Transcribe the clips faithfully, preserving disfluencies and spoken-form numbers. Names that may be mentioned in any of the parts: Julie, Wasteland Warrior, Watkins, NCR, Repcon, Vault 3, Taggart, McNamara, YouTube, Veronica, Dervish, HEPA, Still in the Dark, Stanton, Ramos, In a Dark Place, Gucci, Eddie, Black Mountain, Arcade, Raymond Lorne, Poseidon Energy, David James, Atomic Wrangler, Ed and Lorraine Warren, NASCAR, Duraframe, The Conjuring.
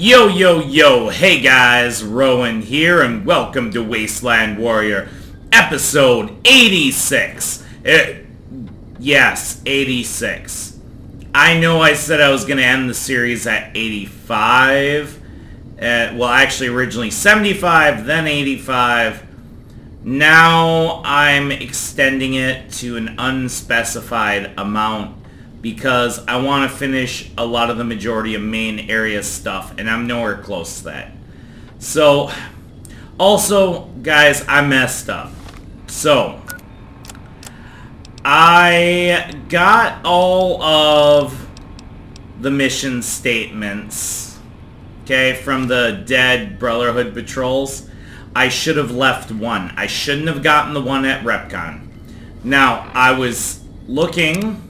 Yo, yo, yo, hey guys, Rowan here, and welcome to Wasteland Warrior, episode eighty-six. It, yes, eighty-six. I know I said I was going to end the series at eighty-five. Uh, well, actually, originally seventy-five, then eighty-five. Now I'm extending it to an unspecified amount, because I want to finish a lot of the majority of main area stuff, and I'm nowhere close to that. So, also, guys, I messed up. So, I got all of the mission statements, okay, from the dead Brotherhood patrols. I should have left one. I shouldn't have gotten the one at Repcon. Now, I was looking,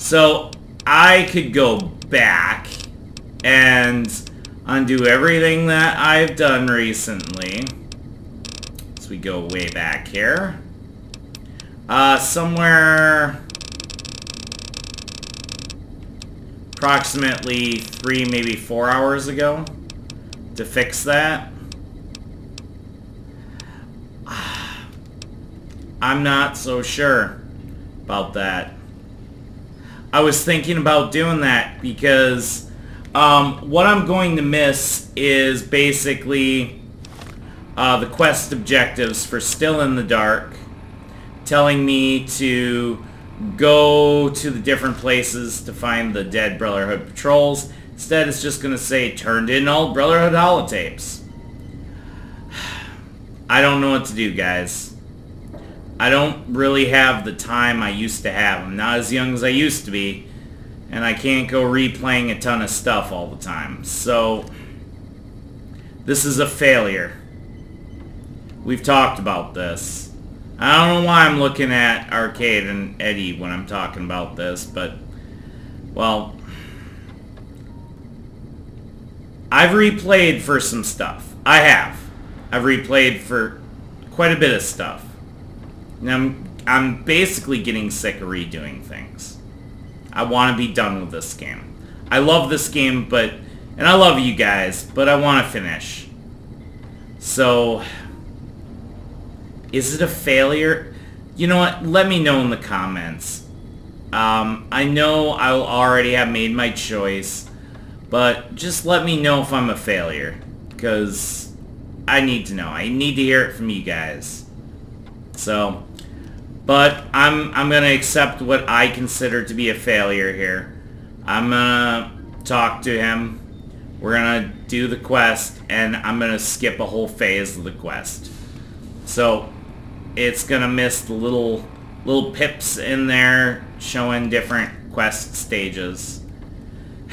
so I could go back and undo everything that I've done recently. So we go way back here. Uh, somewhere approximately three, maybe four hours ago to fix that. I'm not so sure about that. I was thinking about doing that because um, what I'm going to miss is basically uh, the quest objectives for Still in the Dark, telling me to go to the different places to find the dead Brotherhood patrols. Instead, it's just going to say, turned in all Brotherhood holotapes. I don't know what to do, guys. I don't really have the time I used to have. I'm not as young as I used to be, and I can't go replaying a ton of stuff all the time. So, this is a failure. We've talked about this. I don't know why I'm looking at Arcade and Eddie when I'm talking about this, but, well, I've replayed for some stuff. I have. I've replayed for quite a bit of stuff. And I'm, I'm basically getting sick of redoing things. I want to be done with this game. I love this game, but... and I love you guys, but I want to finish. So... is it a failure? You know what? Let me know in the comments. Um, I know I already have made my choice, but just let me know if I'm a failure. Because I need to know. I need to hear it from you guys. So... but I'm I'm gonna accept what I consider to be a failure here. I'm gonna talk to him. We're gonna do the quest, and I'm gonna skip a whole phase of the quest. So it's gonna miss the little little pips in there showing different quest stages.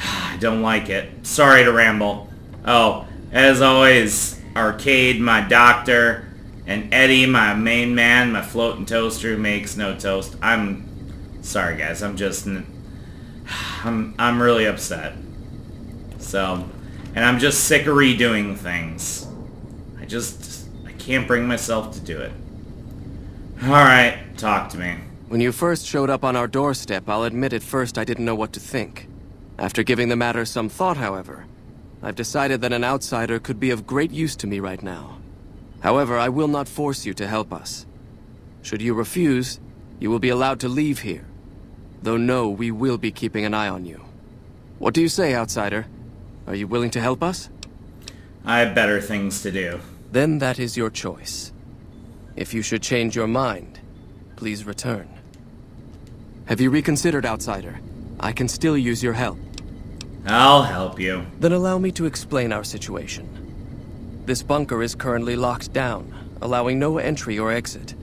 I don't like it. Sorry to ramble. Oh, as always, Arcade, my doctor. And Eddie, my main man, my floating toaster who makes no toast. I'm sorry, guys. I'm just... I'm, I'm really upset. So... and I'm just sick of redoing things. I just... I can't bring myself to do it. Alright, talk to me. When you first showed up on our doorstep, I'll admit at first I didn't know what to think. After giving the matter some thought, however, I've decided that an outsider could be of great use to me right now. However, I will not force you to help us. Should you refuse, you will be allowed to leave here. Though no, we will be keeping an eye on you. What do you say, outsider? Are you willing to help us? I have better things to do. Then that is your choice. If you should change your mind, please return. Have you reconsidered, outsider? I can still use your help. I'll help you. Then allow me to explain our situation. This bunker is currently locked down, allowing no entry or exit,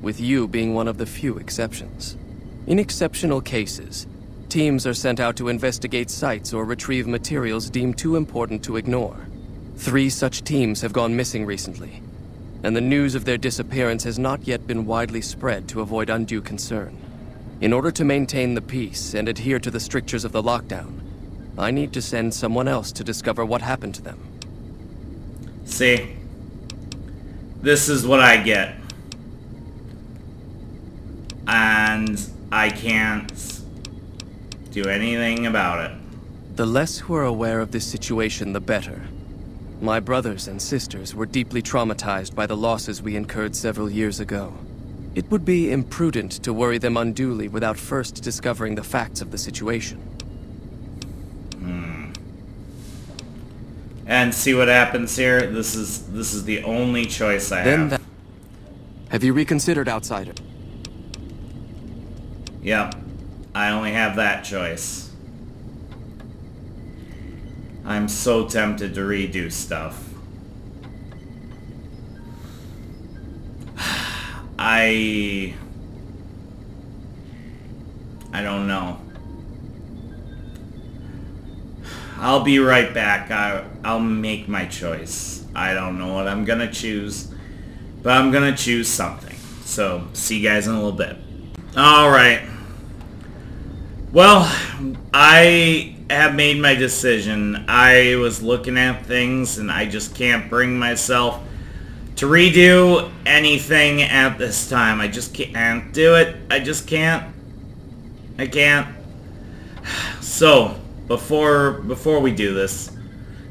with you being one of the few exceptions. In exceptional cases, teams are sent out to investigate sites or retrieve materials deemed too important to ignore. Three such teams have gone missing recently, and the news of their disappearance has not yet been widely spread to avoid undue concern. In order to maintain the peace and adhere to the strictures of the lockdown, I need to send someone else to discover what happened to them. See, this is what I get, and I can't do anything about it. The less who are aware of this situation, the better. My brothers and sisters were deeply traumatized by the losses we incurred several years ago. It would be imprudent to worry them unduly without first discovering the facts of the situation. Hmm. And see what happens here. This is this is the only choice I then have. That... Have you reconsidered, Outsider? Yep. I only have that choice. I'm so tempted to redo stuff. I... I don't know. I'll be right back. I, I'll make my choice. I don't know what I'm gonna choose, but I'm gonna choose something. So, see you guys in a little bit. Alright. Well, I have made my decision. I was looking at things and I just can't bring myself to redo anything at this time. I just can't do it. I just can't. I can't. So, before before we do this,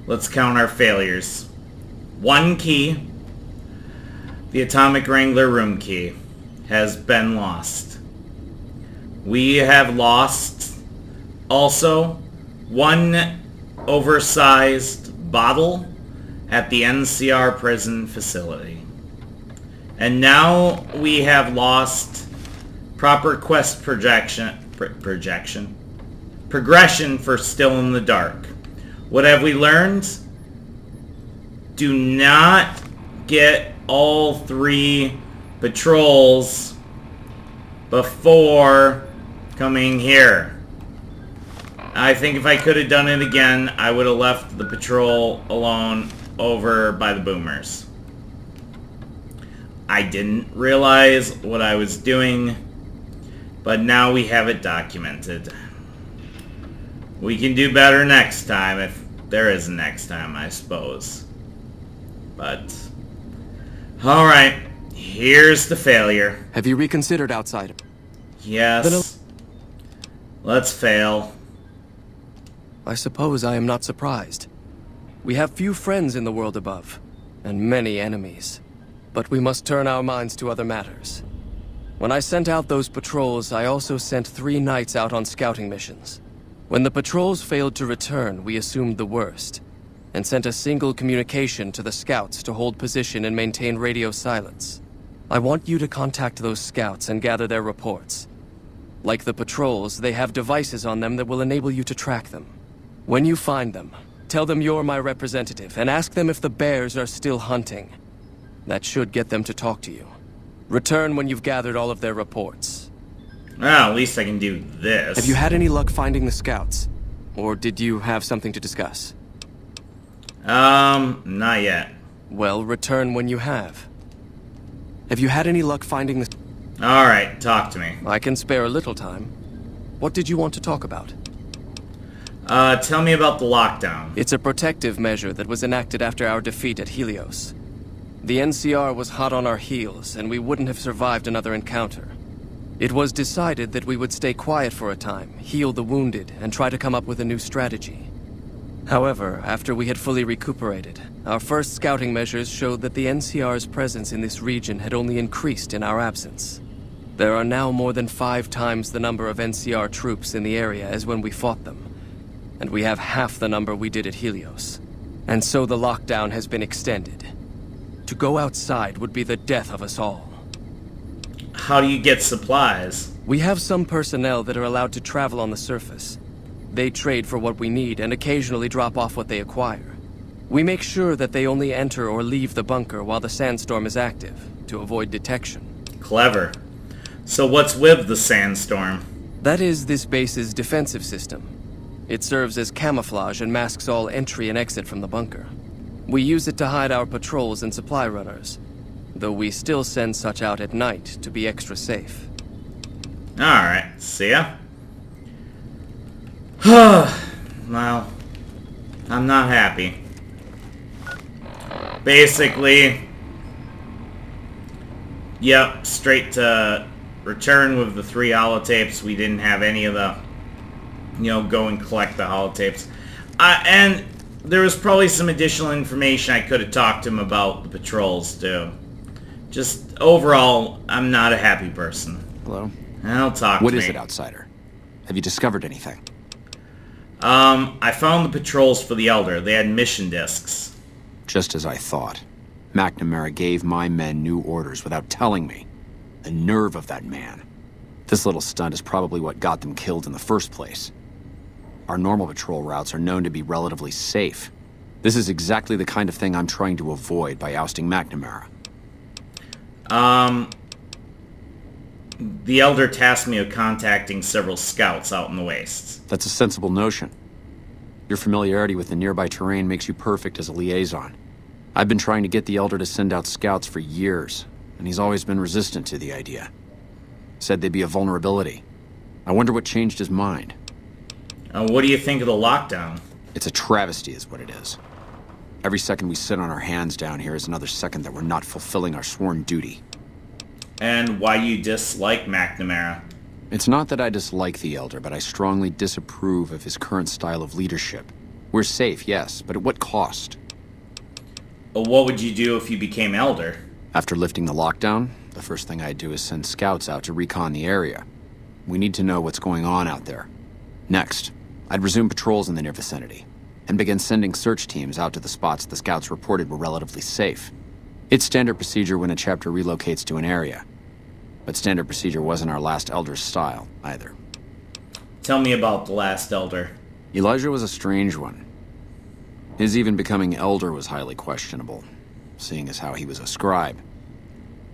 let's count our failures. One key, the Atomic Wrangler room key, has been lost. We have lost also one oversized bottle at the N C R prison facility. And now we have lost proper quest projection, pr projection, progression for Still in the Dark. What have we learned? Do not get all three patrols before coming here. I think if I could have done it again, I would have left the patrol alone over by the Boomers. I didn't realize what I was doing, but now we have it documented. We can do better next time, if there is a next time, I suppose. But, alright, here's the failure. Have you reconsidered, Outsider? Yes. Let's fail. I suppose I am not surprised. We have few friends in the world above, and many enemies. But we must turn our minds to other matters. When I sent out those patrols, I also sent three knights out on scouting missions. When the patrols failed to return, we assumed the worst, and sent a single communication to the scouts to hold position and maintain radio silence. I want you to contact those scouts and gather their reports. Like the patrols, they have devices on them that will enable you to track them. When you find them, tell them you're my representative, and ask them if the bears are still hunting. That should get them to talk to you. Return when you've gathered all of their reports. Well, at least I can do this. Have you had any luck finding the scouts? Or did you have something to discuss? Um, not yet. Well, return when you have. Have you had any luck finding the... Alright, talk to me. I can spare a little time. What did you want to talk about? Uh, tell me about the lockdown. It's a protective measure that was enacted after our defeat at Helios. The N C R was hot on our heels, and we wouldn't have survived another encounter. It was decided that we would stay quiet for a time, heal the wounded, and try to come up with a new strategy. However, after we had fully recuperated, our first scouting measures showed that the N C R's presence in this region had only increased in our absence. There are now more than five times the number of N C R troops in the area as when we fought them. And we have half the number we did at Helios. And so the lockdown has been extended. To go outside would be the death of us all. How do you get supplies? We have some personnel that are allowed to travel on the surface. They trade for what we need and occasionally drop off what they acquire. We make sure that they only enter or leave the bunker while the sandstorm is active, to avoid detection. Clever. So what's with the sandstorm? That is this base's defensive system. It serves as camouflage and masks all entry and exit from the bunker. We use it to hide our patrols and supply runners, though we still send such out at night to be extra safe. Alright, see ya. Well, I'm not happy. Basically, yep, straight to return with the three holotapes. We didn't have any of the... You know, go and collect the holotapes. Uh, and there was probably some additional information I could have talked to him about the patrols, too. Just overall, I'm not a happy person. Hello? I don't talk to me. What is it, Outsider? Have you discovered anything? Um, I found the patrols for the Elder. They had mission discs. Just as I thought. McNamara gave my men new orders without telling me. The nerve of that man. This little stunt is probably what got them killed in the first place. Our normal patrol routes are known to be relatively safe. This is exactly the kind of thing I'm trying to avoid by ousting McNamara. Um, the Elder tasked me with contacting several scouts out in the wastes. That's a sensible notion. Your familiarity with the nearby terrain makes you perfect as a liaison. I've been trying to get the Elder to send out scouts for years, and he's always been resistant to the idea. Said they'd be a vulnerability. I wonder what changed his mind. Uh, what do you think of the lockdown? It's a travesty is what it is. Every second we sit on our hands down here is another second that we're not fulfilling our sworn duty. And why you dislike McNamara? It's not that I dislike the Elder, but I strongly disapprove of his current style of leadership. We're safe, yes, but at what cost? Well, what would you do if you became Elder? After lifting the lockdown, the first thing I'd do is send scouts out to recon the area. We need to know what's going on out there. Next, I'd resume patrols in the near vicinity, and begin sending search teams out to the spots the scouts reported were relatively safe. It's standard procedure when a chapter relocates to an area. But standard procedure wasn't our last Elder's style, either. Tell me about the last Elder. Elijah was a strange one. His even becoming Elder was highly questionable, seeing as how he was a scribe.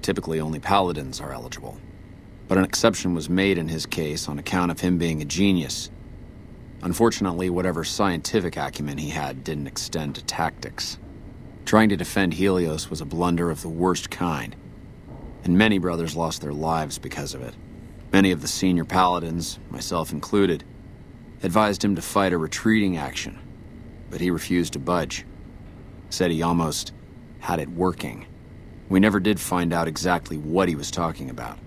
Typically only paladins are eligible. But an exception was made in his case on account of him being a genius. Unfortunately, whatever scientific acumen he had didn't extend to tactics. Trying to defend Helios was a blunder of the worst kind, and many brothers lost their lives because of it. Many of the senior paladins, myself included, advised him to fight a retreating action, but he refused to budge. Said he almost had it working. We never did find out exactly what he was talking about.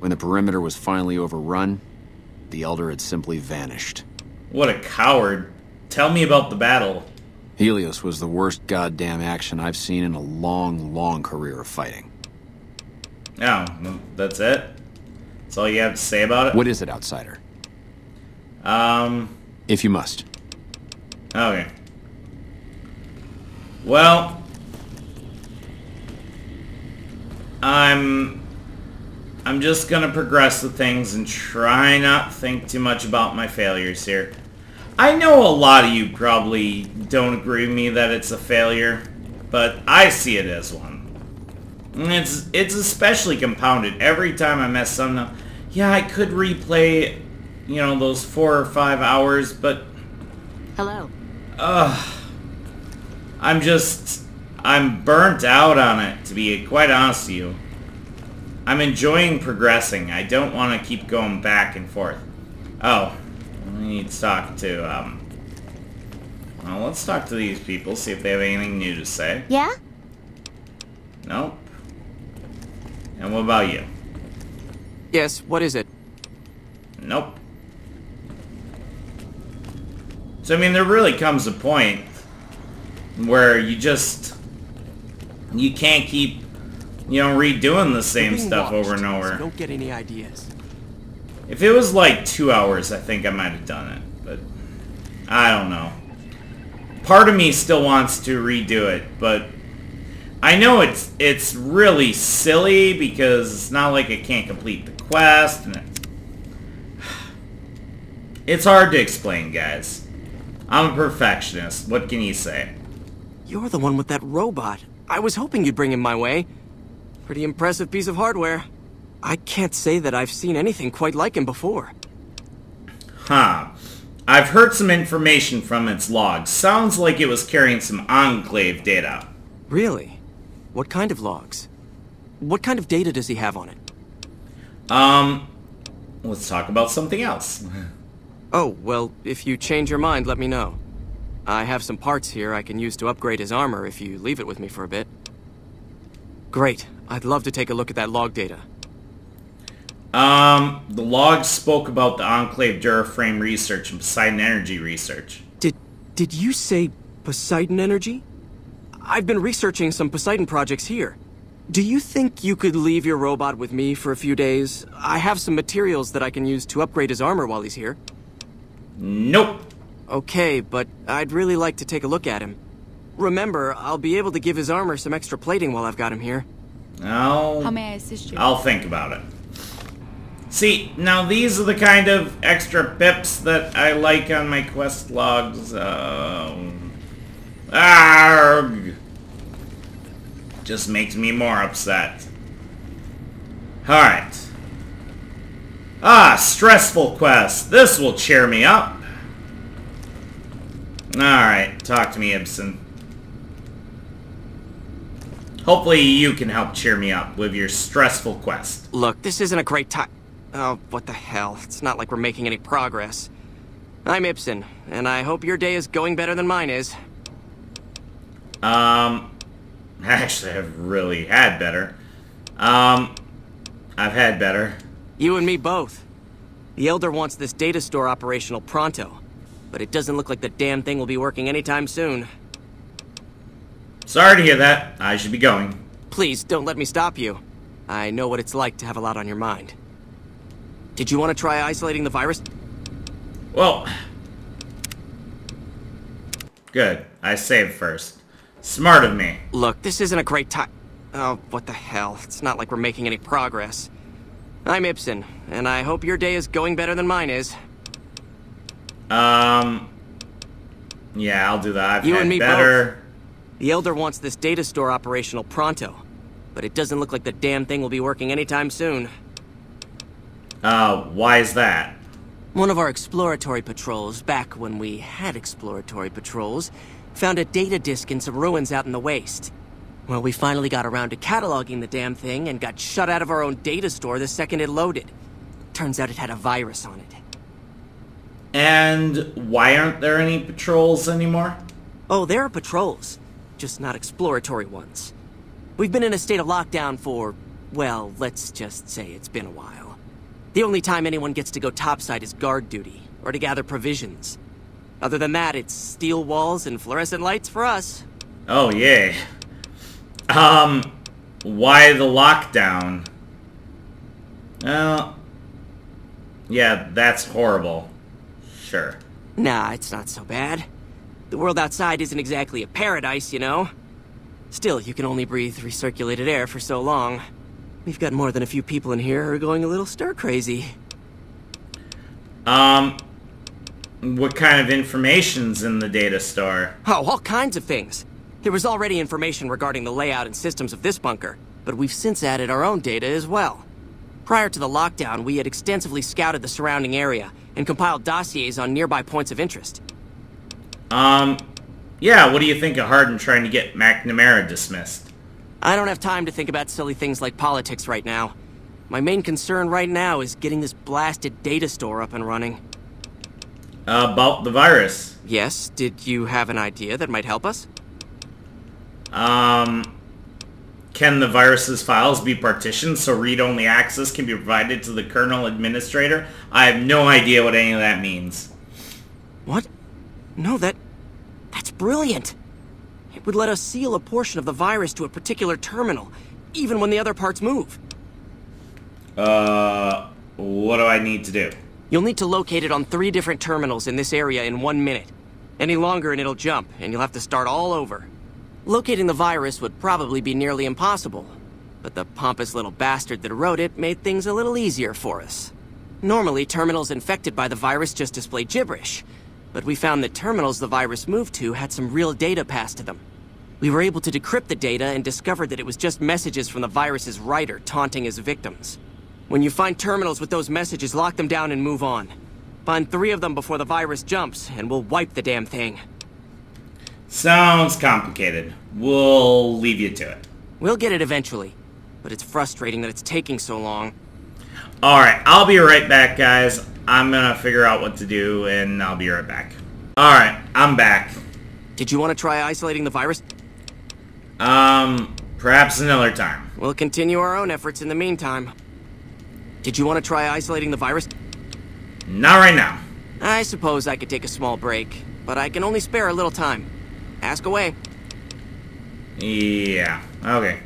When the perimeter was finally overrun, the Elder had simply vanished. What a coward. Tell me about the battle. Helios was the worst goddamn action I've seen in a long, long career of fighting. Oh, that's it? That's all you have to say about it? What is it, Outsider? Um... If you must. Okay. Well... I'm... I'm just going to progress with things and try not to think too much about my failures here. I know a lot of you probably don't agree with me that it's a failure, but I see it as one. And it's it's especially compounded every time I mess something up. Yeah, I could replay, you know, those four or five hours, but... Hello. Ugh. I'm just... I'm burnt out on it, to be quite honest with you. I'm enjoying progressing. I don't want to keep going back and forth. Oh, I need to talk to, um... Well, let's talk to these people, see if they have anything new to say. Yeah? Nope. And what about you? Yes, what is it? Nope. So, I mean, there really comes a point where you just... You can't keep... You know, redoing the same stuff over and over. Don't get any ideas. If it was like two hours, I think I might have done it, but I don't know. Part of me still wants to redo it, but I know it's it's really silly because it's not like I can't complete the quest, and it, it's hard to explain, guys. I'm a perfectionist. What can you say? You're the one with that robot. I was hoping you'd bring him my way. Pretty impressive piece of hardware. I can't say that I've seen anything quite like him before. Huh. I've heard some information from its log. Sounds like it was carrying some Enclave data. Really? What kind of logs? What kind of data does he have on it? Um, let's talk about something else. Oh, well, if you change your mind, let me know. I have some parts here I can use to upgrade his armor if you leave it with me for a bit. Great. I'd love to take a look at that log data. Um, the logs spoke about the Enclave Duraframe research and Poseidon Energy research. Did Did you say Poseidon Energy? I've been researching some Poseidon projects here. Do you think you could leave your robot with me for a few days? I have some materials that I can use to upgrade his armor while he's here. Nope. Okay, but I'd really like to take a look at him. Remember, I'll be able to give his armor some extra plating while I've got him here. I'll, How may I assist you? I'll think about it. See, now these are the kind of extra pips that I like on my quest logs. Um, arg! Just makes me more upset. Alright. Ah, stressful quest. This will cheer me up. Alright, talk to me, Ibsen. Hopefully you can help cheer me up with your stressful quest. Look, this isn't a great time. Oh, what the hell. It's not like we're making any progress. I'm Ibsen, and I hope your day is going better than mine is. Um, actually, I've really had better. Um, I've had better. You and me both. The Elder wants this data store operational pronto, but it doesn't look like the damn thing will be working anytime soon. Sorry to hear that. I should be going. Please, don't let me stop you. I know what it's like to have a lot on your mind. Did you want to try isolating the virus? Well... Good. I saved first. Smart of me. Look, this isn't a great time. Oh, what the hell. It's not like we're making any progress. I'm Ibsen, and I hope your day is going better than mine is. Um... Yeah, I'll do that. I've you had and me better... Both. The Elder wants this data store operational pronto, but it doesn't look like the damn thing will be working anytime soon. Uh, why is that? One of our exploratory patrols, back when we had exploratory patrols, found a data disk in some ruins out in the waste. Well, we finally got around to cataloging the damn thing and got shut out of our own data store the second it loaded. Turns out it had a virus on it. And why aren't there any patrols anymore? Oh, there are patrols. Just not exploratory ones. We've been in a state of lockdown for, well, let's just say it's been a while. The only time anyone gets to go topside is guard duty, or to gather provisions. Other than that, it's steel walls and fluorescent lights for us. Oh, yay. Um, why the lockdown? Well, yeah, that's horrible. Sure. Nah, it's not so bad. The world outside isn't exactly a paradise, you know. Still, you can only breathe recirculated air for so long. We've got more than a few people in here who are going a little stir-crazy. Um, what kind of information's in the data store? Oh, all kinds of things. There was already information regarding the layout and systems of this bunker, but we've since added our own data as well. Prior to the lockdown, we had extensively scouted the surrounding area and compiled dossiers on nearby points of interest. Um, yeah, what do you think of Hardin trying to get McNamara dismissed? I don't have time to think about silly things like politics right now. My main concern right now is getting this blasted data store up and running. Uh, about the virus. Yes, did you have an idea that might help us? Um, can the virus's files be partitioned so read-only access can be provided to the kernel administrator? I have no idea what any of that means. What? No, that... that's brilliant. It would let us seal a portion of the virus to a particular terminal, even when the other parts move. Uh, what do I need to do? You'll need to locate it on three different terminals in this area in one minute. Any longer and it'll jump, and you'll have to start all over. Locating the virus would probably be nearly impossible, but the pompous little bastard that wrote it made things a little easier for us. Normally, terminals infected by the virus just display gibberish, but we found that terminals the virus moved to had some real data passed to them. We were able to decrypt the data and discovered that it was just messages from the virus's writer taunting his victims. When you find terminals with those messages, lock them down and move on. Find three of them before the virus jumps, and we'll wipe the damn thing. Sounds complicated. We'll leave you to it. We'll get it eventually, but it's frustrating that it's taking so long. Alright, I'll be right back, guys. I'm gonna figure out what to do, and I'll be right back. Alright, I'm back. Did you want to try isolating the virus? Um, perhaps another time. We'll continue our own efforts in the meantime. Did you want to try isolating the virus? Not right now. I suppose I could take a small break. but I can only spare a little time. Ask away. Yeah, okay.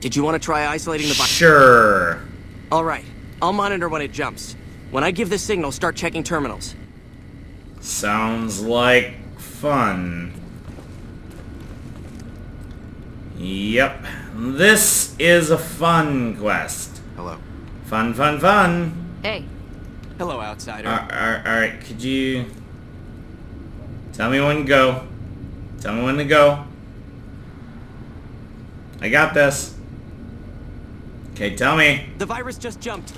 Did you want to try isolating the... Sure. All right, I'll monitor when it jumps. When I give this signal, start checking terminals. Sounds like fun. Yep. This is a fun quest. Hello. Fun, fun, fun. Hey. Hello, outsider. Alright, could you... Tell me when to go. Tell me when to go. I got this. Okay, tell me. The virus just jumped.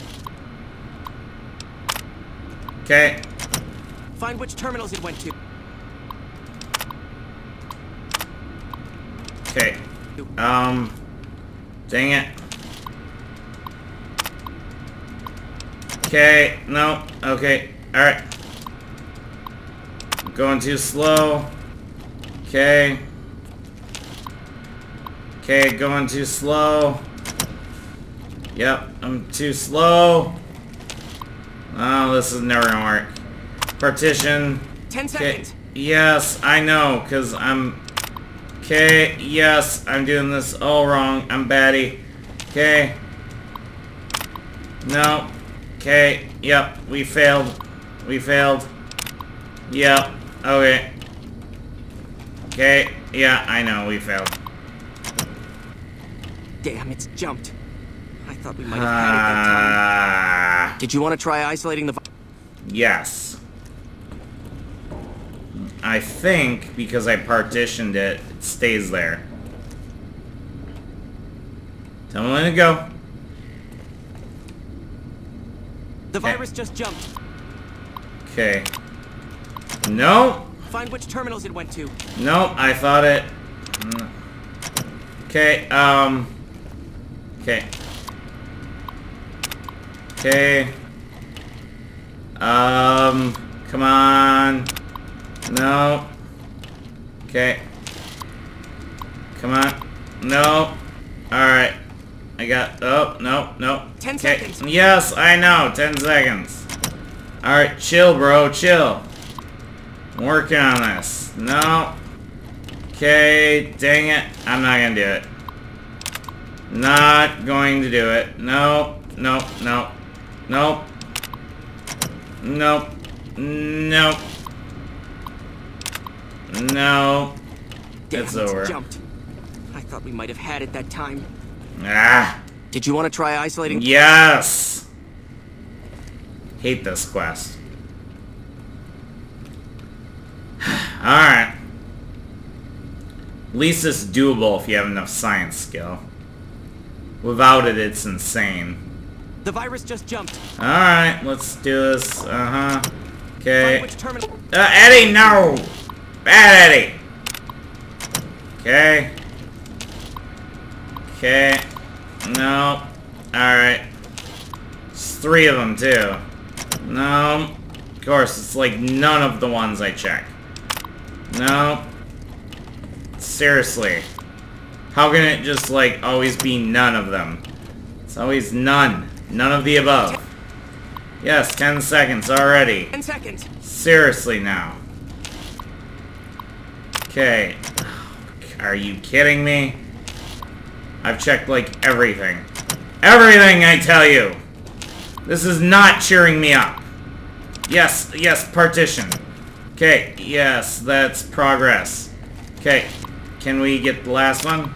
Okay. Find which terminals it went to. Okay. Um. Dang it. Okay. No. Okay. Alright. Going too slow. Okay. Okay, going too slow. Yep, I'm too slow. Oh, this is never gonna work. Partition. Ten seconds. Yes, I know, cause I'm... Okay, yes, I'm doing this all wrong. I'm baddie. Okay. No. Okay, yep, we failed. We failed. Yep, okay. Okay, yeah, I know, we failed. Damn, it's jumped. I thought we might have had it that time. Did you want to try isolating the vi- Yes. I think, because I partitioned it, it stays there. Tell me when to go. The virus okay. just jumped. Okay. No! Find which terminals it went to. No, I thought it... Okay, um... Okay. Okay. Um... Come on... No. Okay. Come on. No. Alright. I got... Oh, no, no. Ten okay. seconds. Yes, I know. Ten seconds. Alright, chill, bro. Chill. Work on this. No. Okay. Dang it. I'm not gonna do it. Not going to do it. No. No. No. No. No. No. No. Damn, it's over. It's jumped. I thought we might have had it that time. Ah. Did you want to try isolating? Yes. Hate this quest. Alright. At least it's doable if you have enough science skill. Without it, it's insane. The virus just jumped. Alright, let's do this. Uh-huh. Okay. Uh, Eddie, no! Bad Eddie! Okay. Okay. No. Alright. It's three of them, too. No. Of course, it's like none of the ones I check. No. Seriously. How can it just, like, always be none of them? It's always none. None of the above. Yes, ten seconds already. Ten seconds. Seriously now. Okay. Are you kidding me? I've checked, like, everything. Everything, I tell you! This is not cheering me up. Yes, yes, partition. Okay, yes, that's progress. Okay, can we get the last one?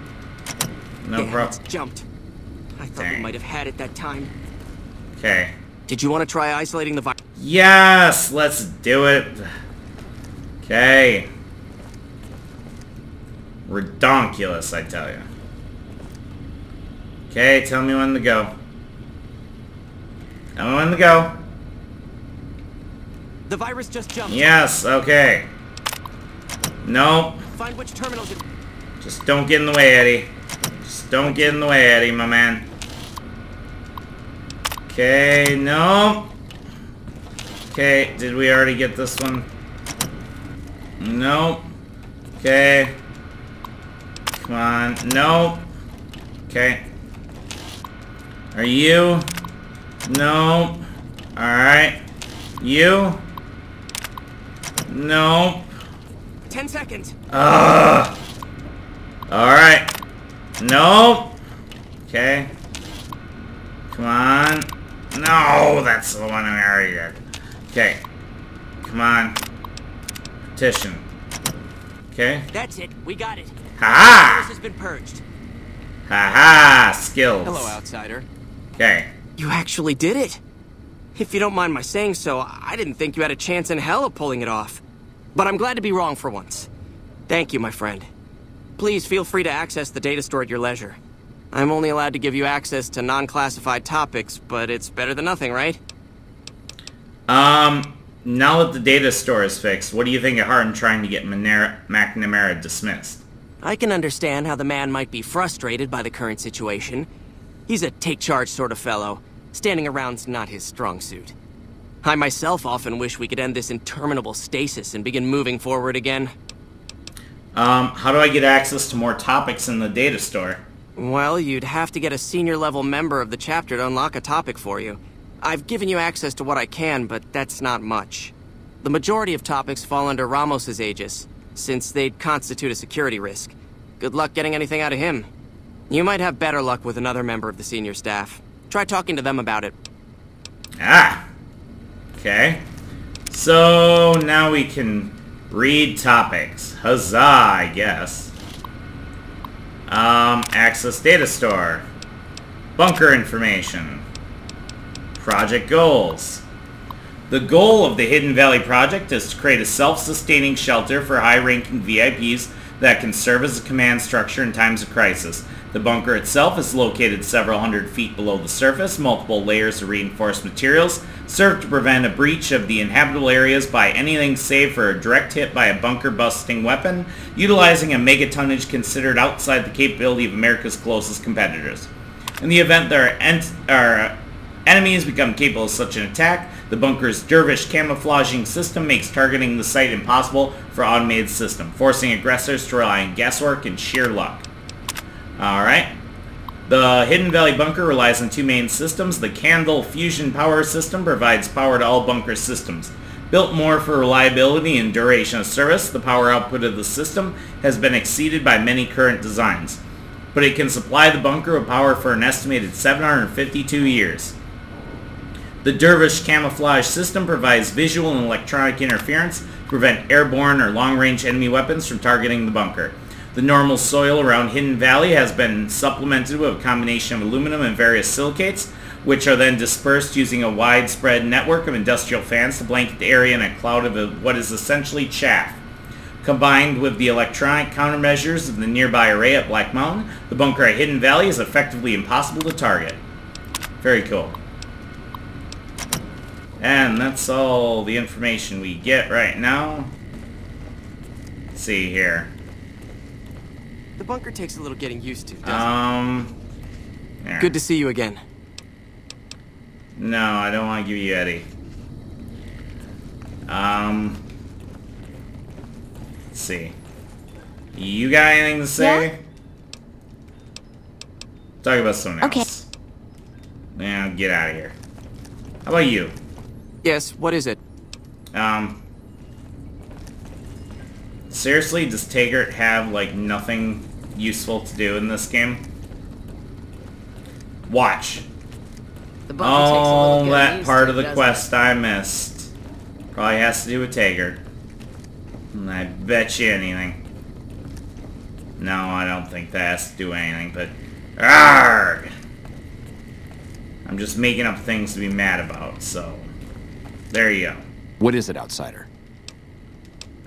No problem. It's jumped. I thought Dang. we might have had it that time. Okay. Did you want to try isolating the virus? Yes, let's do it. Okay. Redonkulous, I tell you. Okay, tell me when to go. Tell me when to go. The virus just jumped. Yes, okay. No. Find which terminals it... Just don't get in the way, Eddie. Just don't get in the way, Eddie, my man. Okay, no. Okay, did we already get this one? No. Okay. Come on. No. Okay. Are you? No. Alright. You? No. Ten seconds. Uh, all right. Nope. Okay. Come on. No, that's the one I'm already at. Okay. Come on. Petition. Okay. That's it. We got it. Ha ha! This has been purged. Ha ha! Skills. Hello, outsider. Okay. You actually did it. If you don't mind my saying so, I didn't think you had a chance in hell of pulling it off. But I'm glad to be wrong for once. Thank you, my friend. Please feel free to access the data store at your leisure. I'm only allowed to give you access to non-classified topics, but it's better than nothing, right? Um, now that the data store is fixed, what do you think of Hardin trying to get Manera McNamara dismissed? I can understand how the man might be frustrated by the current situation. He's a take-charge sort of fellow. Standing around's not his strong suit. I myself often wish we could end this interminable stasis and begin moving forward again. Um, how do I get access to more topics in the data store? Well, you'd have to get a senior-level member of the chapter to unlock a topic for you. I've given you access to what I can, but that's not much. The majority of topics fall under Ramos's aegis, since they'd constitute a security risk. Good luck getting anything out of him. You might have better luck with another member of the senior staff. Try talking to them about it. Ah! Okay. So, now we can read topics. Huzzah, I guess. Um, access data store. Bunker information. Project goals. The goal of the Hidden Valley Project is to create a self-sustaining shelter for high-ranking V I Ps that can serve as a command structure in times of crisis. The bunker itself is located several hundred feet below the surface. Multiple layers of reinforced materials serve to prevent a breach of the inhabitable areas by anything save for a direct hit by a bunker-busting weapon, utilizing a megatonnage considered outside the capability of America's closest competitors. In the event their ent our enemies become capable of such an attack, the bunker's Dervish camouflaging system makes targeting the site impossible for automated system, forcing aggressors to rely on guesswork and sheer luck. Alright. The Hidden Valley Bunker relies on two main systems. The Candle Fusion Power System provides power to all bunker systems. Built more for reliability and duration of service, the power output of the system has been exceeded by many current designs. But it can supply the bunker with power for an estimated seven hundred fifty-two years. The Dervish Camouflage System provides visual and electronic interference to prevent airborne or long-range enemy weapons from targeting the bunker. The normal soil around Hidden Valley has been supplemented with a combination of aluminum and various silicates, which are then dispersed using a widespread network of industrial fans to blanket the area in a cloud of what is essentially chaff. Combined with the electronic countermeasures of the nearby array at Black Mountain, the bunker at Hidden Valley is effectively impossible to target. Very cool. And that's all the information we get right now. Let's see here. The bunker takes a little getting used to, doesn't Um... it? Yeah. Good to see you again. No, I don't want to give you Eddie. Um... Let's see. You got anything to say? Yeah. Talk about someone okay. else. Yeah, get out of here. How about you? Yes, what is it? Um... Seriously, does Taggart have, like, nothing useful to do in this game? Watch. The oh, takes a that part of the quest it. I missed. Probably has to do with Taggart. And I bet you anything. No, I don't think that has to do anything, but... Arrgh! I'm just making up things to be mad about, so... There you go. What is it, outsider?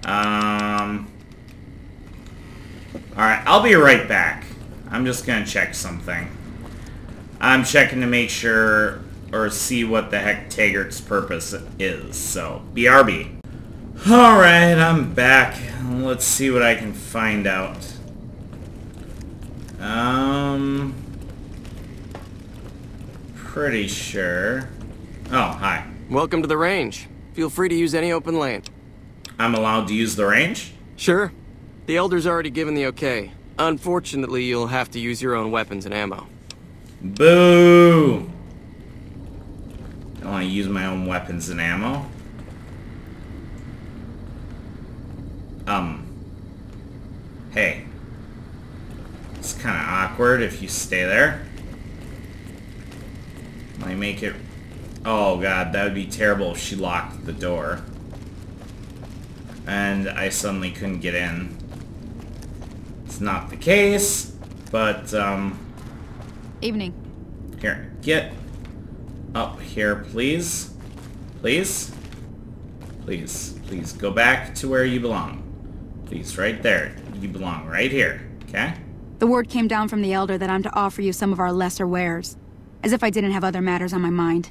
Um, alright, I'll be right back. I'm just gonna check something. I'm checking to make sure or see what the heck Taggart's purpose is, so B R B. Alright, I'm back. Let's see what I can find out. Um, pretty sure. Oh, hi. Welcome to the range. Feel free to use any open lane. I'm allowed to use the range? Sure. The Elder's already given the okay. Unfortunately, you'll have to use your own weapons and ammo. Boo! I want to use my own weapons and ammo. Um. Hey. It's kind of awkward if you stay there. I make it... Oh god, that would be terrible if she locked the door. And I suddenly couldn't get in. It's not the case, but, um... Evening. Here, get up here, please. Please. Please, please, go back to where you belong. Please, right there. You belong right here, okay? The word came down from the Elder that I'm to offer you some of our lesser wares. As if I didn't have other matters on my mind.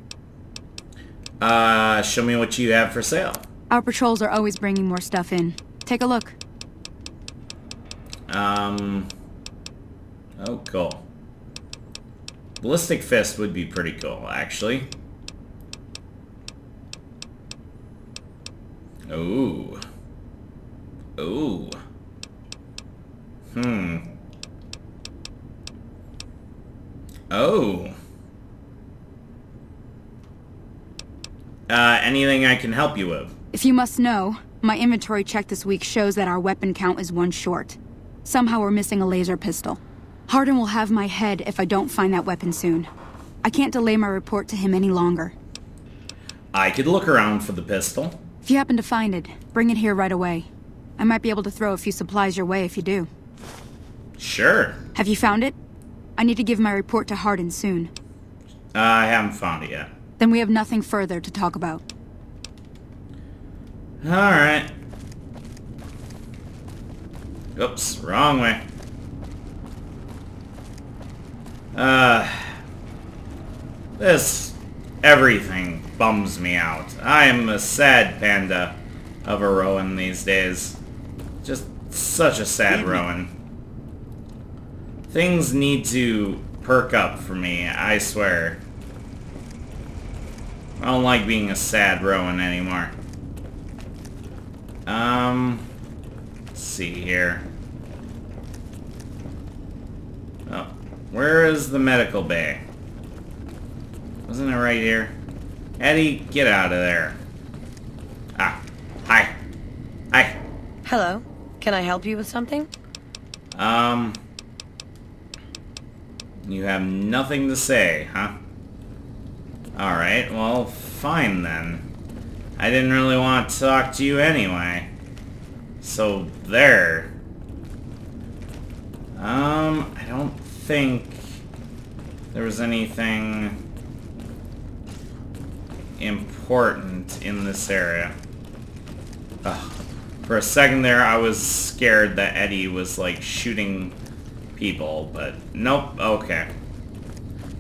Uh, show me what you have for sale. Our patrols are always bringing more stuff in. Take a look. Um... Oh, cool. Ballistic Fist would be pretty cool, actually. Ooh. Ooh. Hmm. Oh. Uh, anything I can help you with? If you must know, my inventory check this week shows that our weapon count is one short. Somehow we're missing a laser pistol. Hardin will have my head if I don't find that weapon soon. I can't delay my report to him any longer. I could look around for the pistol. If you happen to find it, bring it here right away. I might be able to throw a few supplies your way if you do. Sure. Have you found it? I need to give my report to Hardin soon. Uh, I haven't found it yet. Then we have nothing further to talk about. Alright. Oops, wrong way. Uh... This... everything bums me out. I am a sad panda of a Rowan these days. Just such a sad Rowan. Things need to perk up for me, I swear. I don't like being a sad Rowan anymore. Um, let's see here. Oh, where is the medical bay? Wasn't it right here? Eddie, get out of there. Ah, hi. Hi. Hello. Can I help you with something? Um, you have nothing to say, huh? Alright, well, fine then. I didn't really want to talk to you anyway. So, there. Um, I don't think there was anything important in this area. Ugh. For a second there, I was scared that Eddie was, like, shooting people, but nope, okay.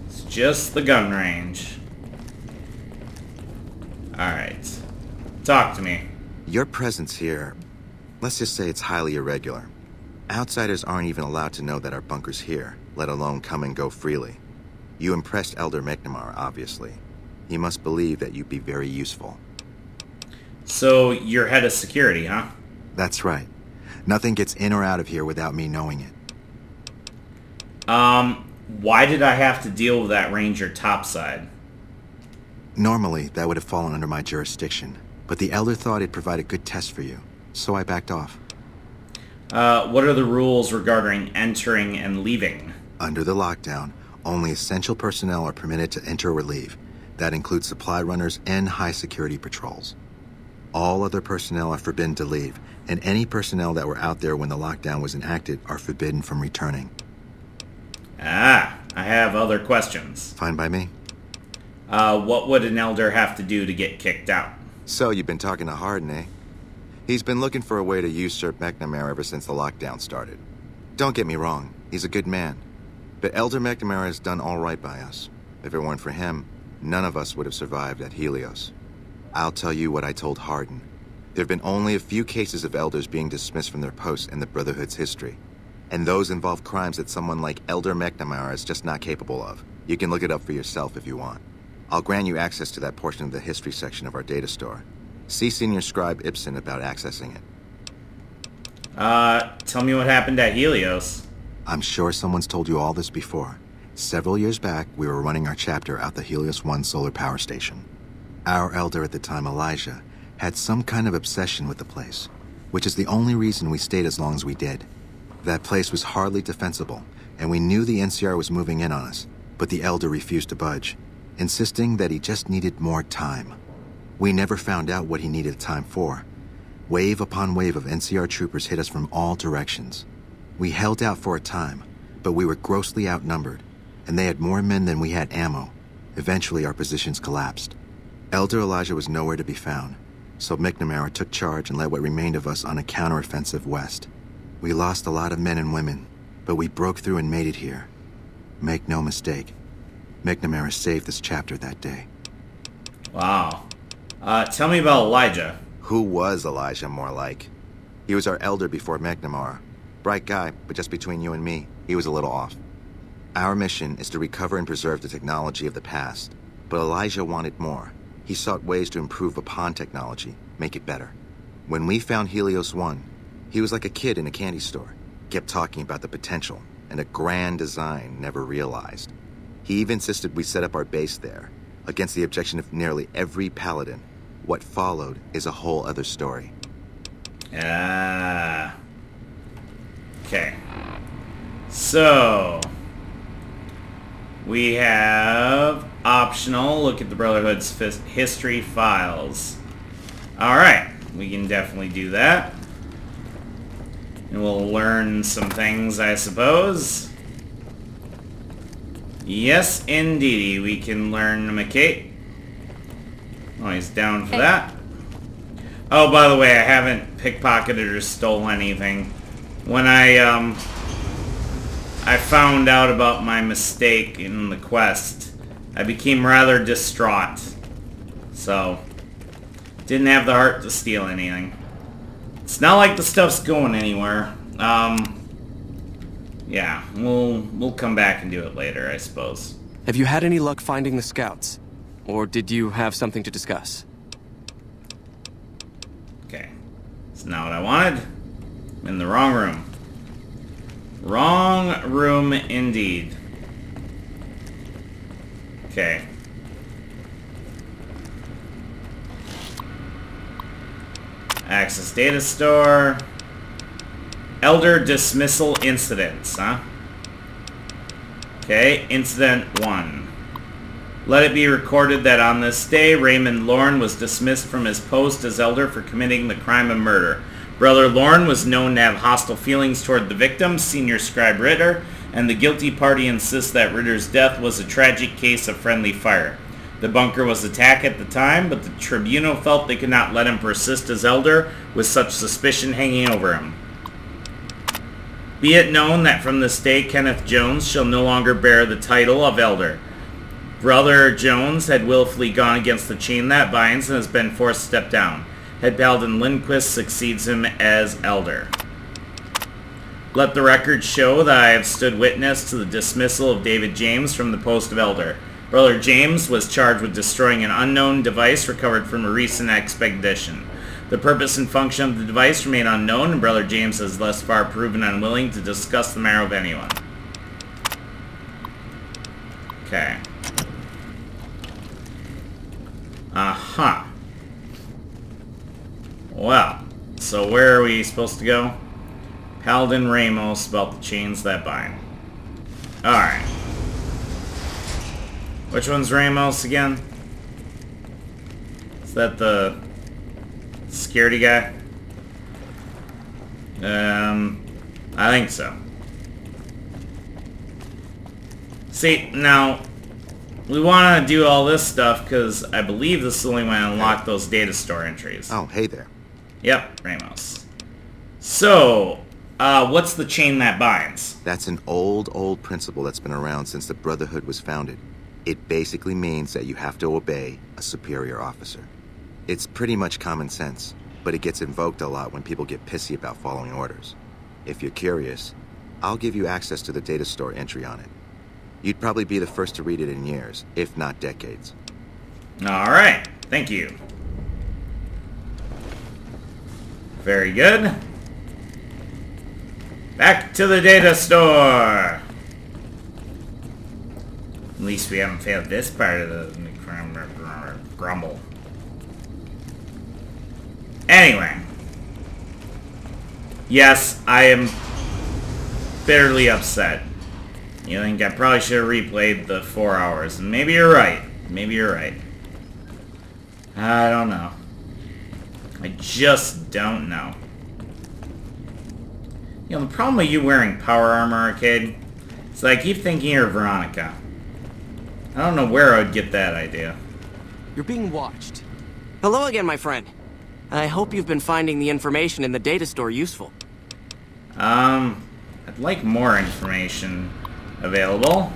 It's just the gun range. Alright. Talk to me. Your presence here, let's just say it's highly irregular. Outsiders aren't even allowed to know that our bunker's here, let alone come and go freely. You impressed Elder McNamara, obviously. He must believe that you'd be very useful. So, you're head of security, huh? That's right. Nothing gets in or out of here without me knowing it. Um, why did I have to deal with that ranger topside? Normally, that would have fallen under my jurisdiction, but the Elder thought it'd provide a good test for you, so I backed off. Uh, what are the rules regarding entering and leaving? Under the lockdown, only essential personnel are permitted to enter or leave. That includes supply runners and high-security patrols. All other personnel are forbidden to leave, and any personnel that were out there when the lockdown was enacted are forbidden from returning. Ah, I have other questions. Fine by me. Uh, what would an Elder have to do to get kicked out? So you've been talking to Hardin, eh? He's been looking for a way to usurp McNamara ever since the lockdown started. Don't get me wrong, he's a good man. But Elder McNamara has done all right by us. If it weren't for him, none of us would have survived at Helios. I'll tell you what I told Hardin. There have been only a few cases of Elders being dismissed from their posts in the Brotherhood's history. And those involve crimes that someone like Elder McNamara is just not capable of. You can look it up for yourself if you want. I'll grant you access to that portion of the history section of our data store. See Senior Scribe Ibsen about accessing it. Uh, tell me what happened at Helios. I'm sure someone's told you all this before. Several years back, we were running our chapter out the Helios one solar power station. Our elder at the time, Elijah, had some kind of obsession with the place, which is the only reason we stayed as long as we did. That place was hardly defensible, and we knew the N C R was moving in on us, but the Elder refused to budge, insisting that he just needed more time. We never found out what he needed time for. Wave upon wave of N C R troopers hit us from all directions. We held out for a time, but we were grossly outnumbered, and they had more men than we had ammo. Eventually, our positions collapsed. Elder Elijah was nowhere to be found, so McNamara took charge and led what remained of us on a counteroffensive west. We lost a lot of men and women, but we broke through and made it here. Make no mistake, McNamara saved this chapter that day. Wow. Uh, tell me about Elijah. Who was Elijah, more like? He was our elder before McNamara. Bright guy, but just between you and me, he was a little off. Our mission is to recover and preserve the technology of the past, but Elijah wanted more. He sought ways to improve upon technology, make it better. When we found Helios one, he was like a kid in a candy store, kept talking about the potential and a grand design never realized. He even insisted we set up our base there, against the objection of nearly every paladin. What followed is a whole other story. Ah. Uh, okay. So, we have optional. Look at the Brotherhood's history files. Alright, we can definitely do that. And we'll learn some things, I suppose. Yes, indeedy. We can learn McCate. Oh, he's down for hey. that. Oh, by the way, I haven't pickpocketed or stolen anything. When I, um... I found out about my mistake in the quest, I became rather distraught. So, didn't have the heart to steal anything. It's not like the stuff's going anywhere. Um, yeah, we'll we'll come back and do it later, I suppose. Have you had any luck finding the scouts, or did you have something to discuss? Okay, it's not what I wanted. I'm in the wrong room. Wrong room indeed. Okay. Access data store. Elder dismissal incidents, huh? Okay, incident one. Let it be recorded that on this day, Raymond Lorne was dismissed from his post as elder for committing the crime of murder. Brother Lorne was known to have hostile feelings toward the victim, Senior Scribe Ritter, and the guilty party insists that Ritter's death was a tragic case of friendly fire. The bunker was attacked at the time, but the tribunal felt they could not let him persist as elder with such suspicion hanging over him. Be it known that from this day Kenneth Jones shall no longer bear the title of elder. Brother Jones had willfully gone against the chain that binds and has been forced to step down. Head Paladin Lindquist succeeds him as elder. Let the record show that I have stood witness to the dismissal of David James from the post of elder. Brother James was charged with destroying an unknown device recovered from a recent expedition. The purpose and function of the device remain unknown, and Brother James has thus far proven unwilling to discuss the matter with anyone. Okay. Uh-huh. Well, so where are we supposed to go? Paladin Ramos about the chains that bind. Alright. Which one's Ramos again? Is that the security guy? Um, I think so. See, now, we want to do all this stuff because I believe this is the only way I unlock those data store entries. Oh, hey there. Yep, Ramos. So, uh, what's the chain that binds? That's an old, old principle that's been around since the Brotherhood was founded. It basically means that you have to obey a superior officer. It's pretty much common sense, but it gets invoked a lot when people get pissy about following orders. If you're curious, I'll give you access to the data store entry on it. You'd probably be the first to read it in years, if not decades. All right, thank you. Very good. Back to the data store! At least we haven't failed this part of the grumble. Anyway. Yes, I am bitterly upset. You think I probably should have replayed the four hours. And maybe you're right. Maybe you're right. I don't know. I just don't know. You know, the problem with you wearing power armor, Arcade, is that I keep thinking you're Veronica. I don't know where I would get that idea. You're being watched. Hello again, my friend. I hope you've been finding the information in the data store useful. Um, I'd like more information available.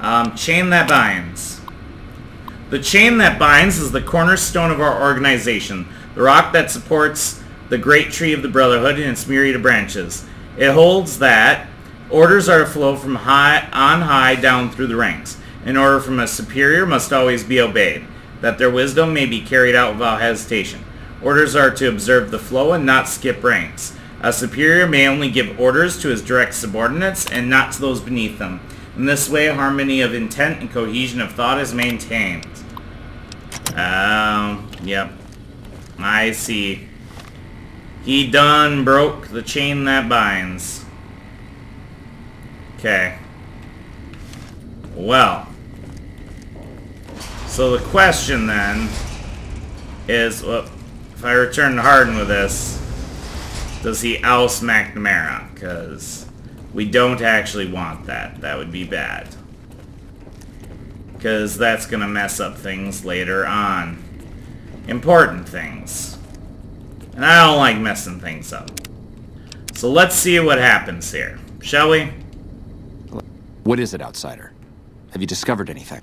Um, chain that binds. The chain that binds is the cornerstone of our organization, the rock that supports the great tree of the Brotherhood and its myriad of branches. It holds that orders are to flow from high on high down through the ranks. An order from a superior must always be obeyed, that their wisdom may be carried out without hesitation. Orders are to observe the flow and not skip ranks. A superior may only give orders to his direct subordinates and not to those beneath them. In this way, harmony of intent and cohesion of thought is maintained. Um, yep. I see. He done broke the chain that binds. Okay. Well. So the question then is, well, if I return to Hardin with this, does he oust McNamara? Because we don't actually want that. That would be bad. Because that's going to mess up things later on. Important things. And I don't like messing things up. So let's see what happens here, shall we? What is it, outsider? Have you discovered anything?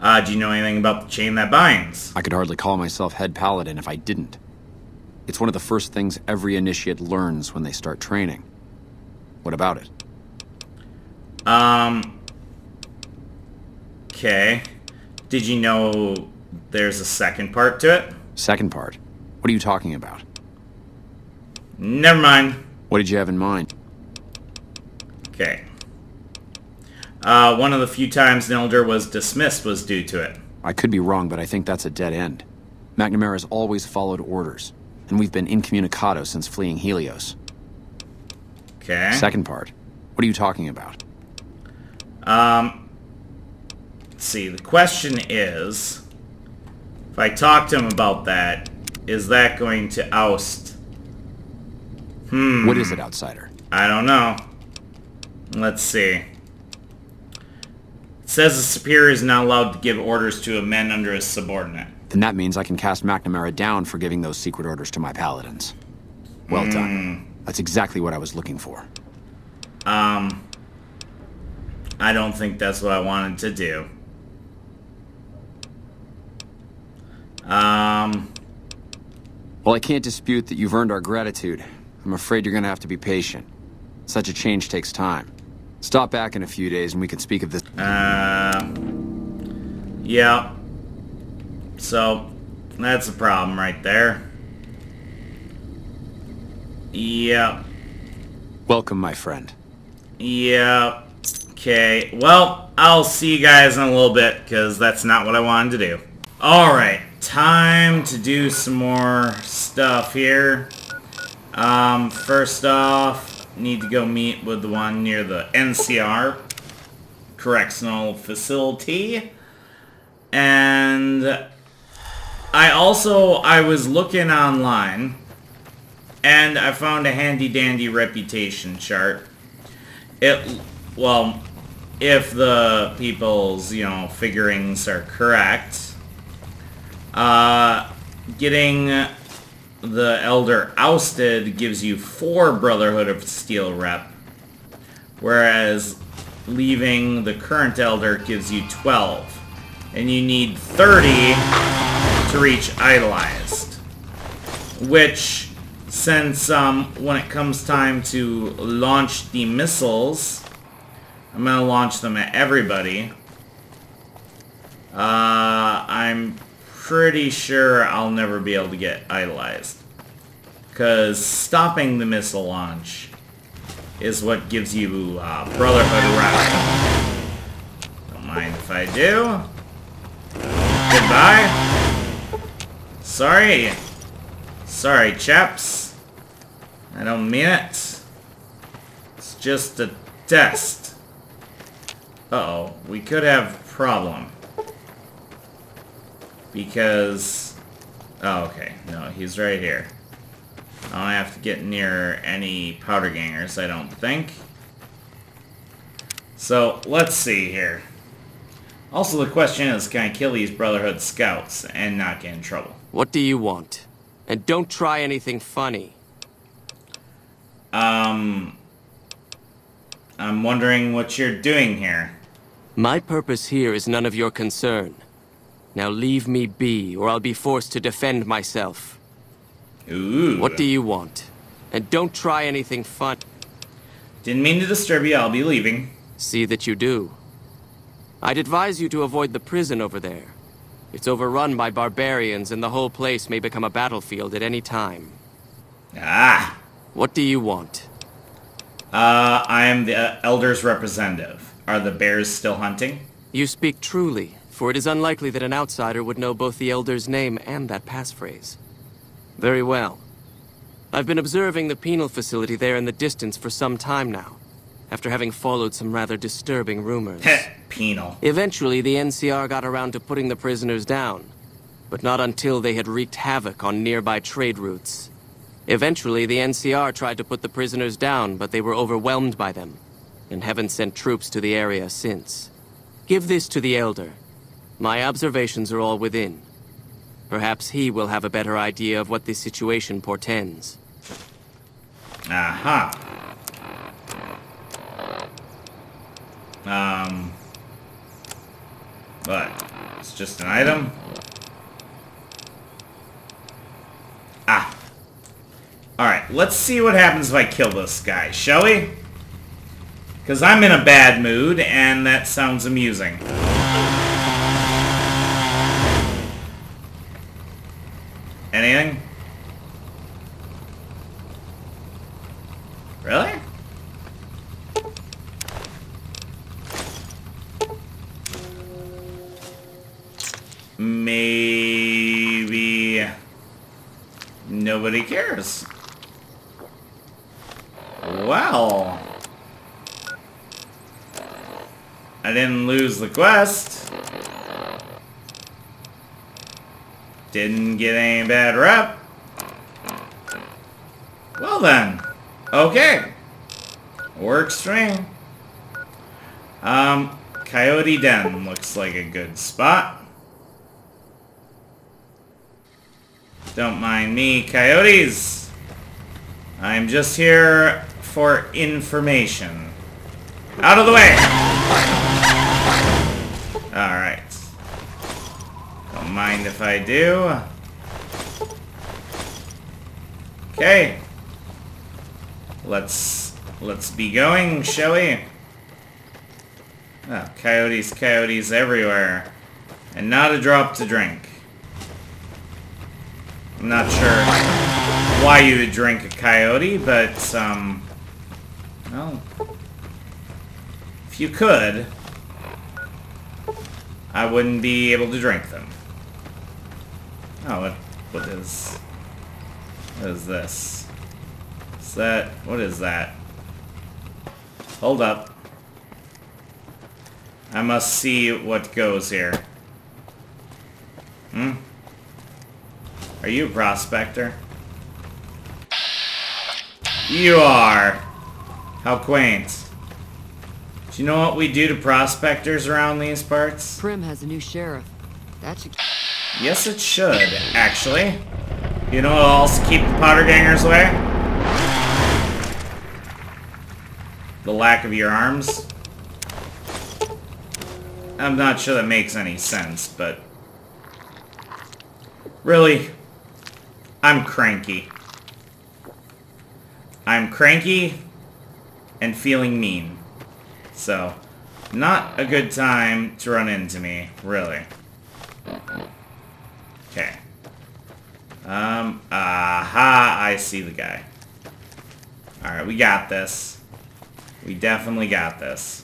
Uh, do you know anything about the chain that binds? I could hardly call myself head paladin if I didn't. It's one of the first things every initiate learns when they start training. What about it? Um... Okay. Did you know there's a second part to it? Second part? What are you talking about? Never mind. What did you have in mind? Okay. Uh, one of the few times an elder was dismissed was due to it. I could be wrong, but I think that's a dead end. McNamara's always followed orders, and we've been incommunicado since fleeing Helios. Okay. Second part. What are you talking about? Um, let's see, the question is, if I talk to him about that, is that going to oust? Hmm. What is it, outsider? I don't know. Let's see. Says the superior is not allowed to give orders to a man under his subordinate. Then that means I can cast McNamara down for giving those secret orders to my paladins. Well mm. done. That's exactly what I was looking for. Um, I don't think that's what I wanted to do. Um, well, I can't dispute that you've earned our gratitude. I'm afraid you're going to have to be patient. Such a change takes time. Stop back in a few days and we can speak of this. Uh, yeah. So, that's a problem right there. Yeah. Welcome, my friend. Yeah. Okay. Well, I'll see you guys in a little bit, because that's not what I wanted to do. Alright. Time to do some more stuff here. Um, first off, need to go meet with the one near the N C R correctional facility. And I also I was looking online and I found a handy dandy reputation chart. It well if the people's, you know, figurings are correct, uh getting the Elder ousted gives you four Brotherhood of Steel rep, whereas leaving the current Elder gives you twelve, and you need thirty to reach Idolized, which, since um, when it comes time to launch the missiles, I'm going to launch them at everybody. Uh, I'm pretty sure I'll never be able to get Idolized, because stopping the missile launch is what gives you uh, Brotherhood rep. Don't mind if I do. Goodbye. Sorry. Sorry, chaps. I don't mean it. just a test. Uh-oh. We could have a problem. Because... Oh, okay. No, he's right here. I don't have to get near any powder gangers, I don't think. So, let's see here. Also, the question is, can I kill these Brotherhood scouts and not get in trouble? What do you want? And don't try anything funny. Um... I'm wondering what you're doing here. My purpose here is none of your concern. Now leave me be, or I'll be forced to defend myself. Ooh. What do you want? And don't try anything fun. Didn't mean to disturb you, I'll be leaving. See that you do. I'd advise you to avoid the prison over there. It's overrun by barbarians, and the whole place may become a battlefield at any time. Ah. What do you want? Uh, I am the uh, Elder's representative. Are the bears still hunting? You speak truly, for it is unlikely that an outsider would know both the Elder's name and that passphrase. Very well. I've been observing the penal facility there in the distance for some time now, after having followed some rather disturbing rumors. Heh, penal. Eventually, the N C R got around to putting the prisoners down, but not until they had wreaked havoc on nearby trade routes. Eventually, the N C R tried to put the prisoners down, but they were overwhelmed by them, and haven't sent troops to the area since. Give this to the Elder. My observations are all within. Perhaps he will have a better idea of what this situation portends. Aha. Um... But, it's just an item. Ah. Alright, let's see what happens if I kill this guy, shall we? Because I'm in a bad mood, and that sounds amusing. Anything? Really? Maybe... nobody cares. Well, I didn't lose the quest. Didn't get any bad rep. Well then, okay. Works for me. Um, Coyote Den looks like a good spot. Don't mind me, coyotes. I'm just here for information. Out of the way! Alright. Don't mind if I do. Okay. Let's... let's be going, shall we? Oh, coyotes, coyotes everywhere. And not a drop to drink. I'm not sure why you would drink a coyote, but, um... well, if you could, I wouldn't be able to drink them. Oh, what, what is... what is this? Is that... what is that? Hold up. I must see what goes here. Hmm? Are you a prospector? You are! How quaint. Do you know what we do to prospectors around these parts? Prim has a new sheriff. That should... yes, it should, actually. You know what'll also keep the powder gangers away? The lack of your arms. I'm not sure that makes any sense, but... really? I'm cranky. I'm cranky and feeling mean. So, not a good time to run into me, really. Okay. Um, aha, I see the guy. Alright, we got this. We definitely got this.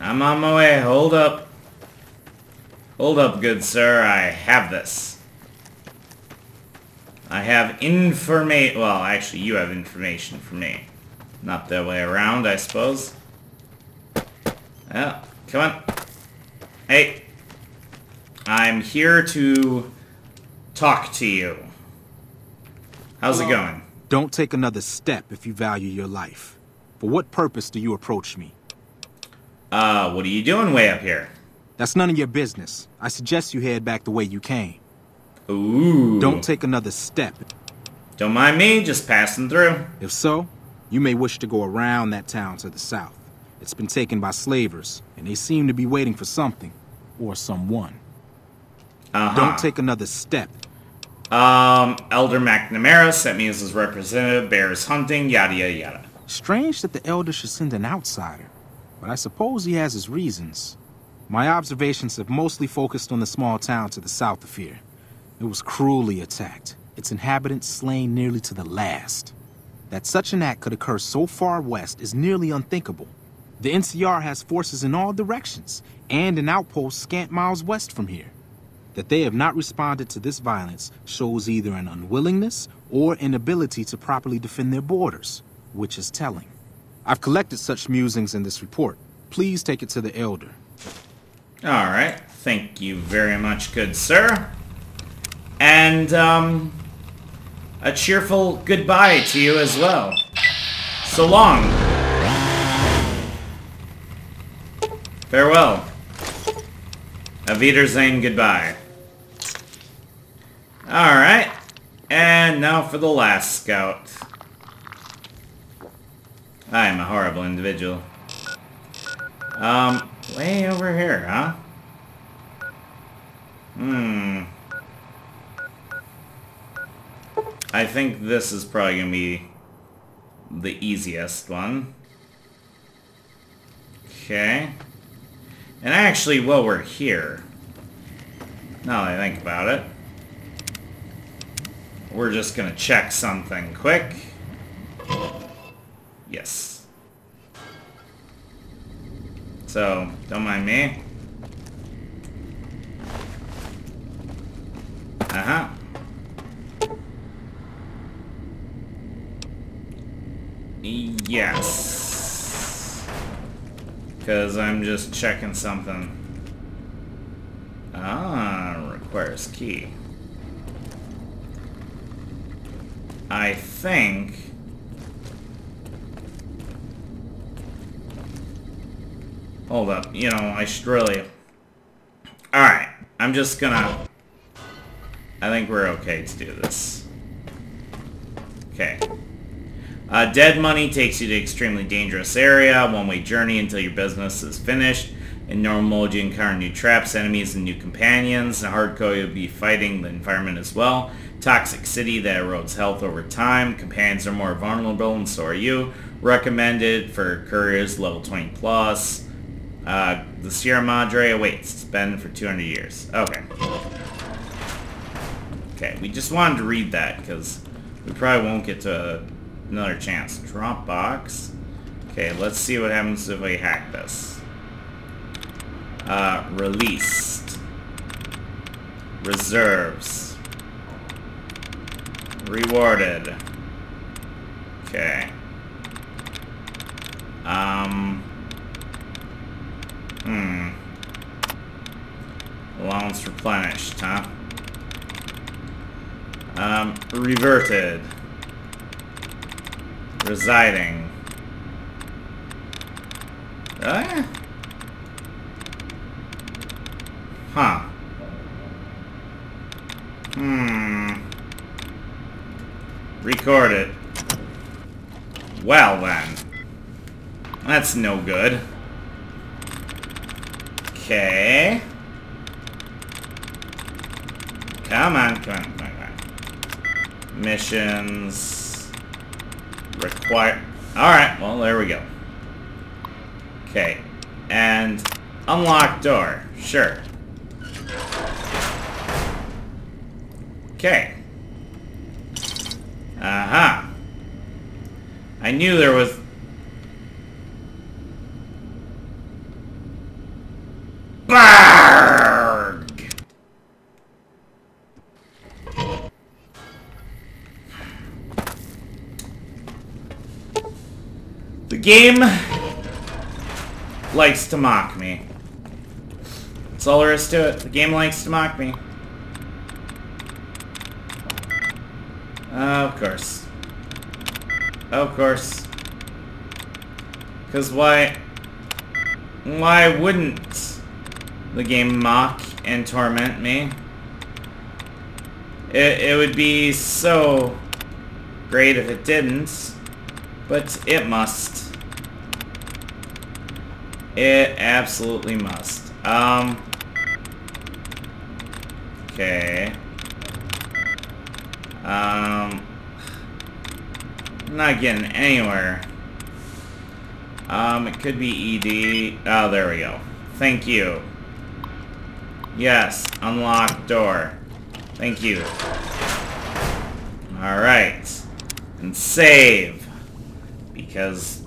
I'm on my way, hold up. Hold up, good sir, I have this. I have informa- well, actually, you have information for me. Not their way around, I suppose. Yeah, come on. Hey. I'm here to talk to you. How's it going? Don't take another step if you value your life. For what purpose do you approach me? Uh, what are you doing way up here? That's none of your business. I suggest you head back the way you came. Ooh. Don't take another step. Don't mind me, just passing through. If so, you may wish to go around that town to the south. It's been taken by slavers, and they seem to be waiting for something or someone. Uh-huh. Don't take another step. Um, Elder McNamara sent me as his representative, bears hunting, yada yada yada. Strange that the Elder should send an outsider, but I suppose he has his reasons. My observations have mostly focused on the small town to the south of here. It was cruelly attacked, its inhabitants slain nearly to the last. That such an act could occur so far west is nearly unthinkable. The N C R has forces in all directions, and an outpost scant miles west from here. That they have not responded to this violence shows either an unwillingness or inability to properly defend their borders, which is telling. I've collected such musings in this report. Please take it to the Elder. All right. Thank you very much, good sir. And um, a cheerful goodbye to you as well. So long. Farewell. Auf Wiedersehen, goodbye. Alright, and now for the last scout. I am a horrible individual. Um, way over here, huh? Hmm. I think this is probably going to be the easiest one. Okay. And actually, while we're here, now that I think about it, we're just going to check something quick. Yes. So, don't mind me. Uh-huh. Yes. Because I'm just checking something. Ah, requires key. I think... Hold up, you know, I should really... Alright, I'm just gonna... I think we're okay to do this. Okay. Uh, dead money takes you to an extremely dangerous area, one-way journey until your business is finished. In normal mode, you encounter new traps, enemies, and new companions. In hardcore, you'll be fighting the environment as well. Toxic city that erodes health over time. Companions are more vulnerable, and so are you. Recommended for couriers level twenty plus. Uh, the Sierra Madre awaits. It's been for two hundred years. Okay. Okay, we just wanted to read that, because we probably won't get to another chance. Drop box. Okay, let's see what happens if we hack this. Uh, released. Reserves. Rewarded. Okay. Um... Hmm. Allowance replenished, huh? Um, reverted. Residing. Uh? Huh. Hmm. Recorded. Well then. That's no good. Okay. Come on, come on, come on, come on. Missions. Require. Alright, well, there we go. Okay. And unlock door. Sure. Okay. Uh-huh. I knew there was... Berg! The game likes to mock me. That's all there is to it. The game likes to mock me. Uh, of course. Of course. Because why... Why wouldn't the game mock and torment me? It, it would be so great if it didn't, but it must. It absolutely must. Um... Okay... Um... I'm not getting anywhere. Um, it could be E D. Oh, there we go. Thank you. Yes, unlock door. Thank you. Alright. And save. Because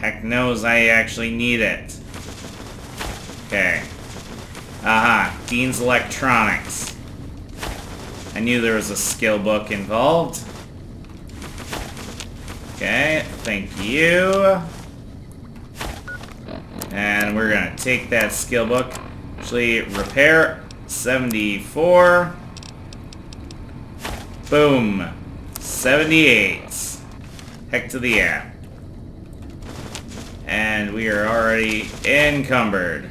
heck knows I actually need it. Okay. Aha, uh-huh. Dean's Electronics. I knew there was a skill book involved. Okay, thank you. And we're gonna take that skill book. Actually, repair seventy-four. Boom. seventy-eight. Heck to the yeah. And we are already encumbered.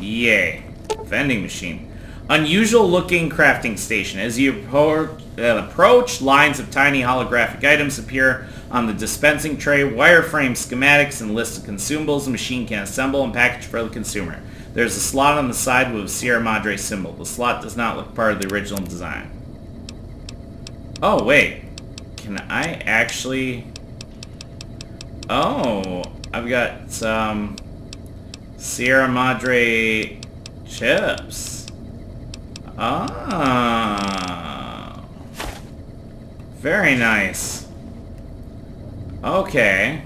Yay. Vending machine. Unusual looking crafting station. As you approach, lines of tiny holographic items appear on the dispensing tray. Wireframe schematics and lists of consumables the machine can assemble and package for the consumer. There's a slot on the side with a Sierra Madre symbol. The slot does not look part of the original design. Oh, wait. Can I actually... Oh, I've got um, Sierra Madre chips. Ah. Very nice. Okay.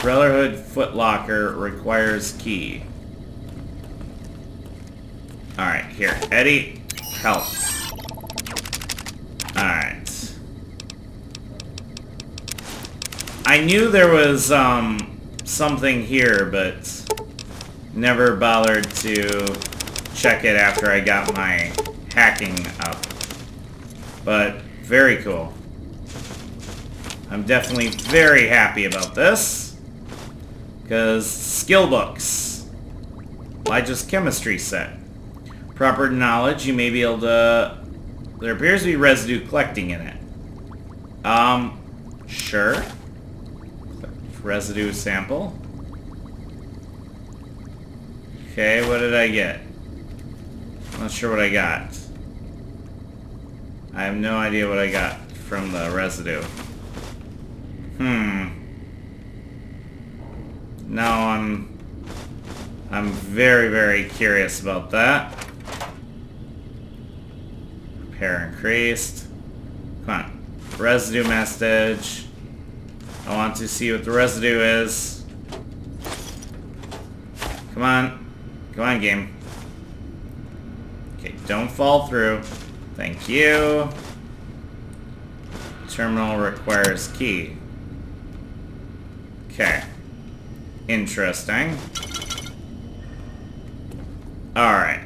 Brotherhood footlocker requires key. Alright, here. Eddie, help. Alright. I knew there was um something here, but never bothered to check it after I got my hacking up. But very cool. I'm definitely very happy about this. Because skill books. Elijah's chemistry set. Proper knowledge, you may be able to... There appears to be residue collecting in it. Um, sure. Residue sample. Okay, what did I get? Not sure what I got. I have no idea what I got from the residue. Hmm. Now I'm... I'm very, very curious about that. Repair increased. Come on. Residue message. I want to see what the residue is. Come on. Come on, game. Okay, don't fall through. Thank you. Terminal requires key. Okay. Interesting. Alright.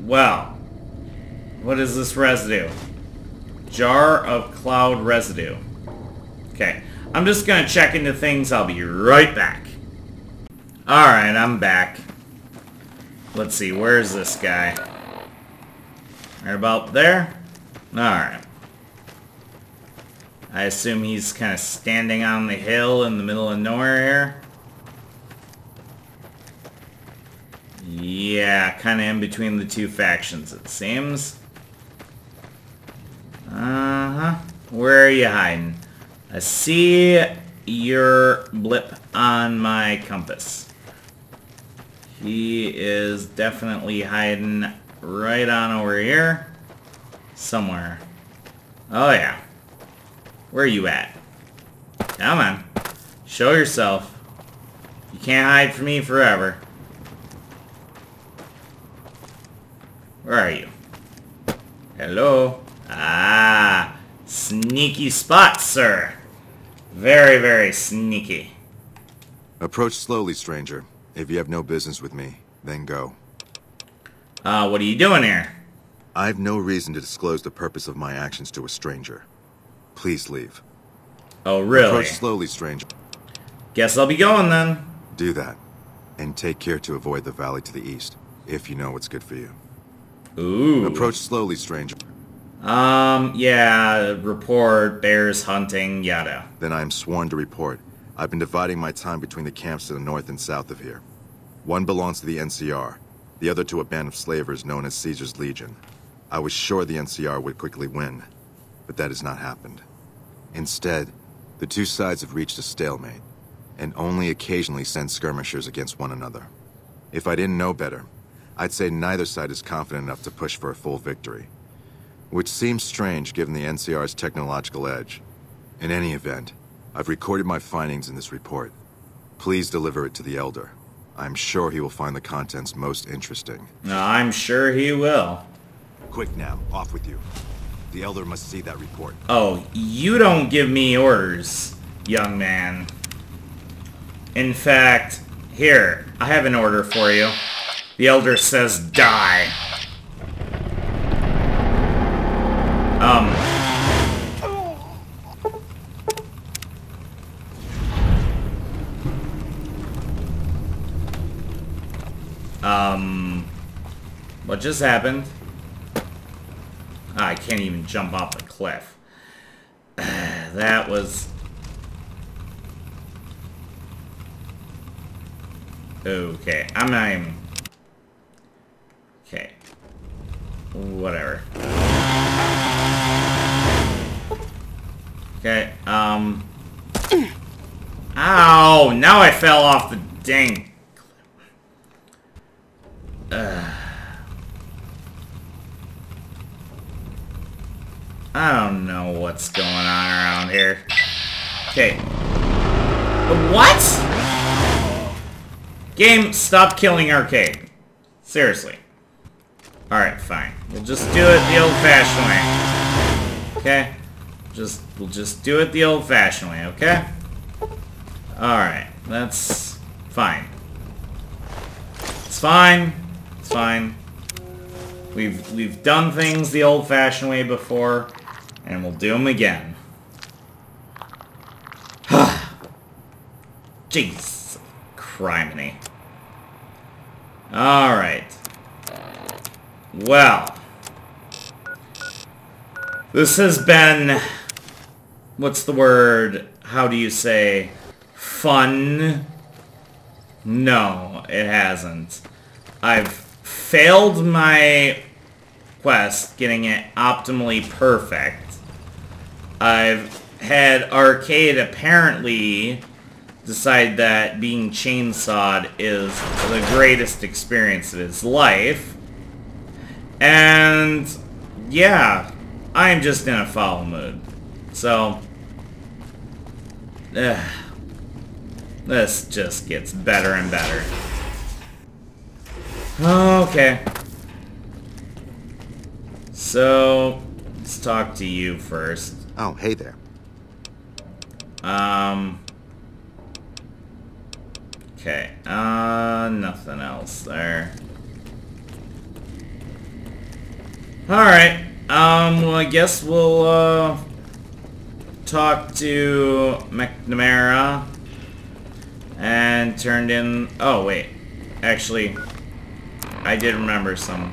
Well. What is this residue? Jar of cloud residue. Okay. I'm just gonna check into things. I'll be right back. Alright, I'm back. Let's see. Where is this guy? Right about there? Alright. I assume he's kind of standing on the hill in the middle of nowhere here. Yeah, kind of in between the two factions, it seems. Uh-huh. Where are you hiding? I see your blip on my compass. He is definitely hiding right on over here. Somewhere. Oh, yeah. Where are you at? Come on. Show yourself. You can't hide from me forever. Where are you? Hello? Ah. Sneaky spot, sir. Very, very sneaky. Approach slowly, stranger. If you have no business with me, then go. Uh, what are you doing here? I've no reason to disclose the purpose of my actions to a stranger. Please leave. Oh, really? Approach slowly, stranger. Guess I'll be going then. Do that. And take care to avoid the valley to the east, if you know what's good for you. Ooh. Approach slowly, stranger. Um, yeah, report, bears hunting, yada. Then I'm sworn to report. I've been dividing my time between the camps to the north and south of here. One belongs to the N C R, the other to a band of slavers known as Caesar's Legion. I was sure the N C R would quickly win, but that has not happened. Instead, the two sides have reached a stalemate, and only occasionally send skirmishers against one another. If I didn't know better, I'd say neither side is confident enough to push for a full victory. Which seems strange given the N C R's technological edge. In any event, I've recorded my findings in this report. Please deliver it to the Elder. I'm sure he will find the contents most interesting. I'm sure he will. Quick now, off with you. The Elder must see that report. Oh, you don't give me orders, young man. In fact, here, I have an order for you. The Elder says die. Um. Um. What just happened? I can't even jump off the cliff. That was... Okay, I'm not even... Okay. Whatever. Okay, um... Ow! Now I fell off the dang... Uh, I don't know what's going on around here. Okay. What?! Game, stop killing Arcade. Seriously. Alright, fine. We'll just do it the old-fashioned way. Okay? Just, we'll just do it the old-fashioned way, okay? Alright, that's fine. It's fine. It's fine. We've, we've done things the old-fashioned way before, and we'll do them again. Jeez. Criminy. Alright. Well. This has been... What's the word? How do you say? Fun? No, it hasn't. I've failed my quest, getting it optimally perfect. I've had Arcade apparently decide that being chainsawed is the greatest experience of his life. And, yeah, I'm just in a foul mood. So, ugh, this just gets better and better. Okay. So, let's talk to you first. Oh, hey there. Um. Okay. Uh, nothing else there. Alright. Um, well, I guess we'll, uh... talk to McNamara and turned in... Oh, wait. Actually, I did remember some.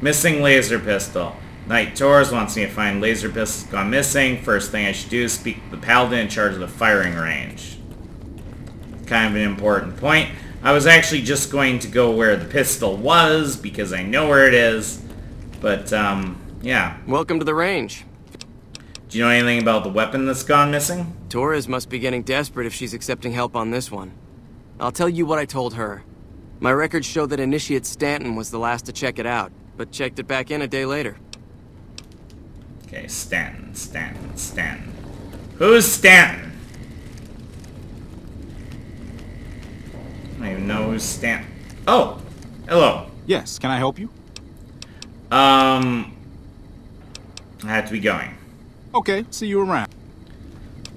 Missing laser pistol. Knight Torres wants me to find laser pistols gone missing. First thing I should do is speak to the paladin in charge of the firing range. Kind of an important point. I was actually just going to go where the pistol was because I know where it is. But, um, yeah. Welcome to the range. Do you know anything about the weapon that's gone missing? Torres must be getting desperate if she's accepting help on this one. I'll tell you what I told her. My records show that Initiate Stanton was the last to check it out, but checked it back in a day later. Okay, Stanton, Stanton, Stanton. Who's Stanton? I don't even know who's Stanton. Oh! Hello. Yes, can I help you? Um... I have to be going. Okay, see you around.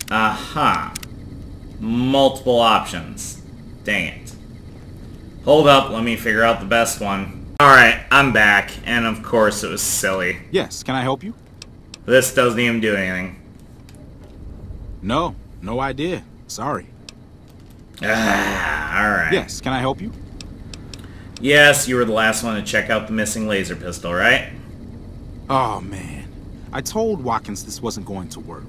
Aha. Uh-huh. Multiple options. Dang it. Hold up, let me figure out the best one. Alright, I'm back, and of course it was silly. Yes, can I help you? This doesn't even do anything. No, no idea. Sorry. Ah, alright. Yes, can I help you? Yes, you were the last one to check out the missing laser pistol, right? Oh, man. I told Watkins this wasn't going to work.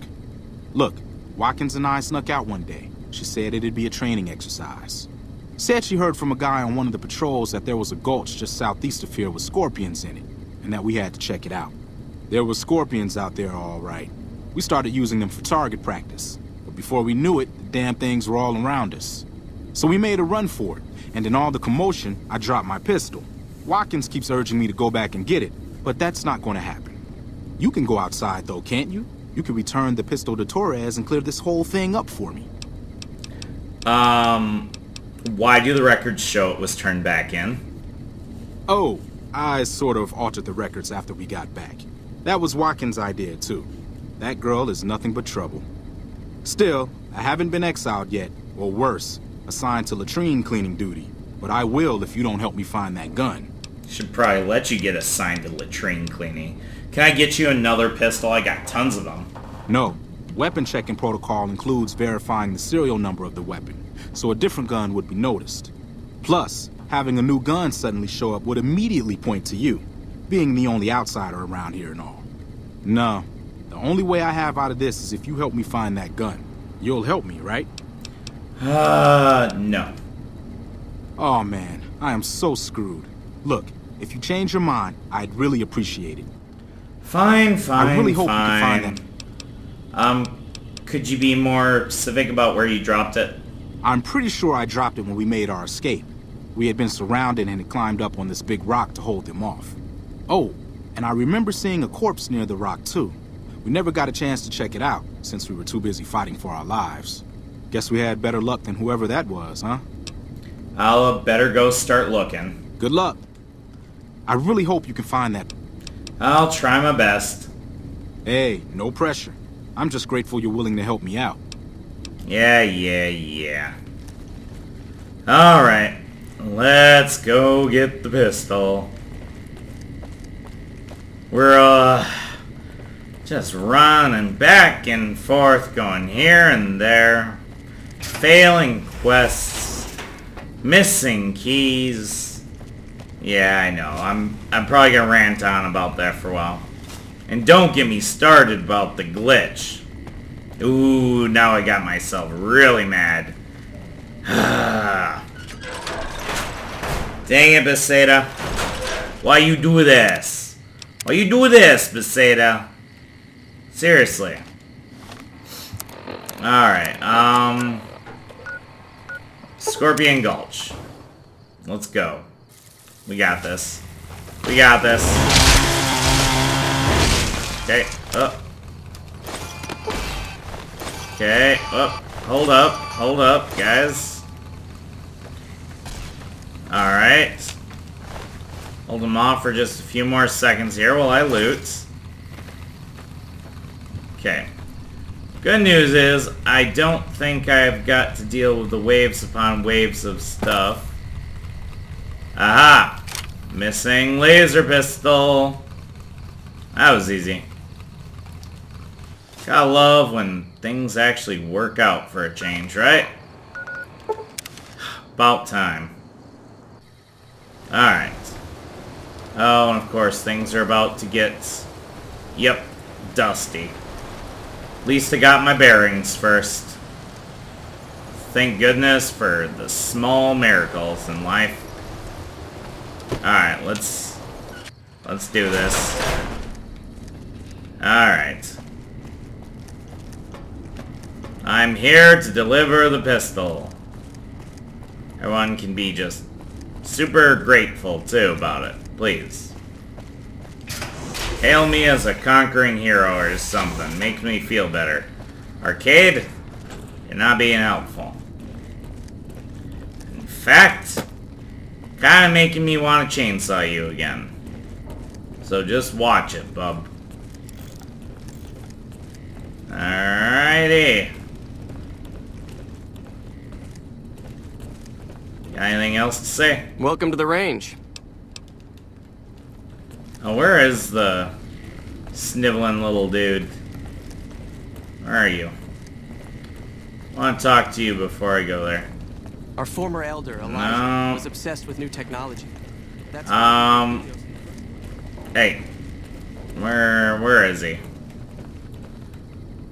Look, Watkins and I snuck out one day. She said it'd be a training exercise. Said she heard from a guy on one of the patrols that there was a gulch just southeast of here with scorpions in it, and that we had to check it out. There were scorpions out there, all right. We started using them for target practice, but before we knew it, the damn things were all around us. So we made a run for it, and in all the commotion, I dropped my pistol. Watkins keeps urging me to go back and get it, but that's not going to happen. You can go outside, though, can't you? You can return the pistol to Torres and clear this whole thing up for me. Um, why do the records show it was turned back in? Oh, I sort of altered the records after we got back. That was Watkins' idea, too. That girl is nothing but trouble. Still, I haven't been exiled yet, or worse, assigned to latrine cleaning duty. But I will if you don't help me find that gun. Should probably let you get assigned to latrine cleaning. Can I get you another pistol? I got tons of them. No. Weapon checking protocol includes verifying the serial number of the weapon, so a different gun would be noticed. Plus, having a new gun suddenly show up would immediately point to you, being the only outsider around here and all. No. The only way I have out of this is if you help me find that gun. You'll help me, right? Uh, no. Oh, man. I am so screwed. Look, if you change your mind, I'd really appreciate it. Fine, fine, I really hope fine. You can find them. Um, could you be more specific about where you dropped it? I'm pretty sure I dropped it when we made our escape. We had been surrounded and had climbed up on this big rock to hold them off. Oh, and I remember seeing a corpse near the rock, too. We never got a chance to check it out, since we were too busy fighting for our lives. Guess we had better luck than whoever that was, huh? I'll better go start looking. Good luck. I really hope you can find that. I'll try my best. Hey, no pressure. I'm just grateful you're willing to help me out. Yeah, yeah, yeah. Alright. Let's go get the pistol. We're, uh... just running back and forth, going here and there. Failing quests. Missing keys. Yeah, I know. I'm I'm probably gonna rant on about that for a while. And don't get me started about the glitch. Ooh, now I got myself really mad. Dang it, Beseda. Why you do this? Why you do this, Beseda? Seriously. Alright, um... Scorpion Gulch. Let's go. We got this. We got this. Okay, up. Okay, up. Hold up. Hold up, guys. Alright. Hold them off for just a few more seconds here while I loot. Okay. Good news is, I don't think I've got to deal with the waves upon waves of stuff. Aha! Missing laser pistol! That was easy. Gotta love when things actually work out for a change, right? About time. Alright. Oh, and of course things are about to get... Yep, dusty. At least I got my bearings first. Thank goodness for the small miracles in life. Alright, let's... Let's do this. Alright. I'm here to deliver the pistol. Everyone can be just super grateful, too, about it. Please. Hail me as a conquering hero or something. Make me feel better. Arcade? You're not being helpful. In fact... Kinda making me want to chainsaw you again. So just watch it, bub. Alrighty. Got anything else to say? Welcome to the range. Oh, where is the sniveling little dude? Where are you? I want to talk to you before I go there. Our former elder, Elijah, no. was obsessed with new technology. That's um... Hey. Where... where is he?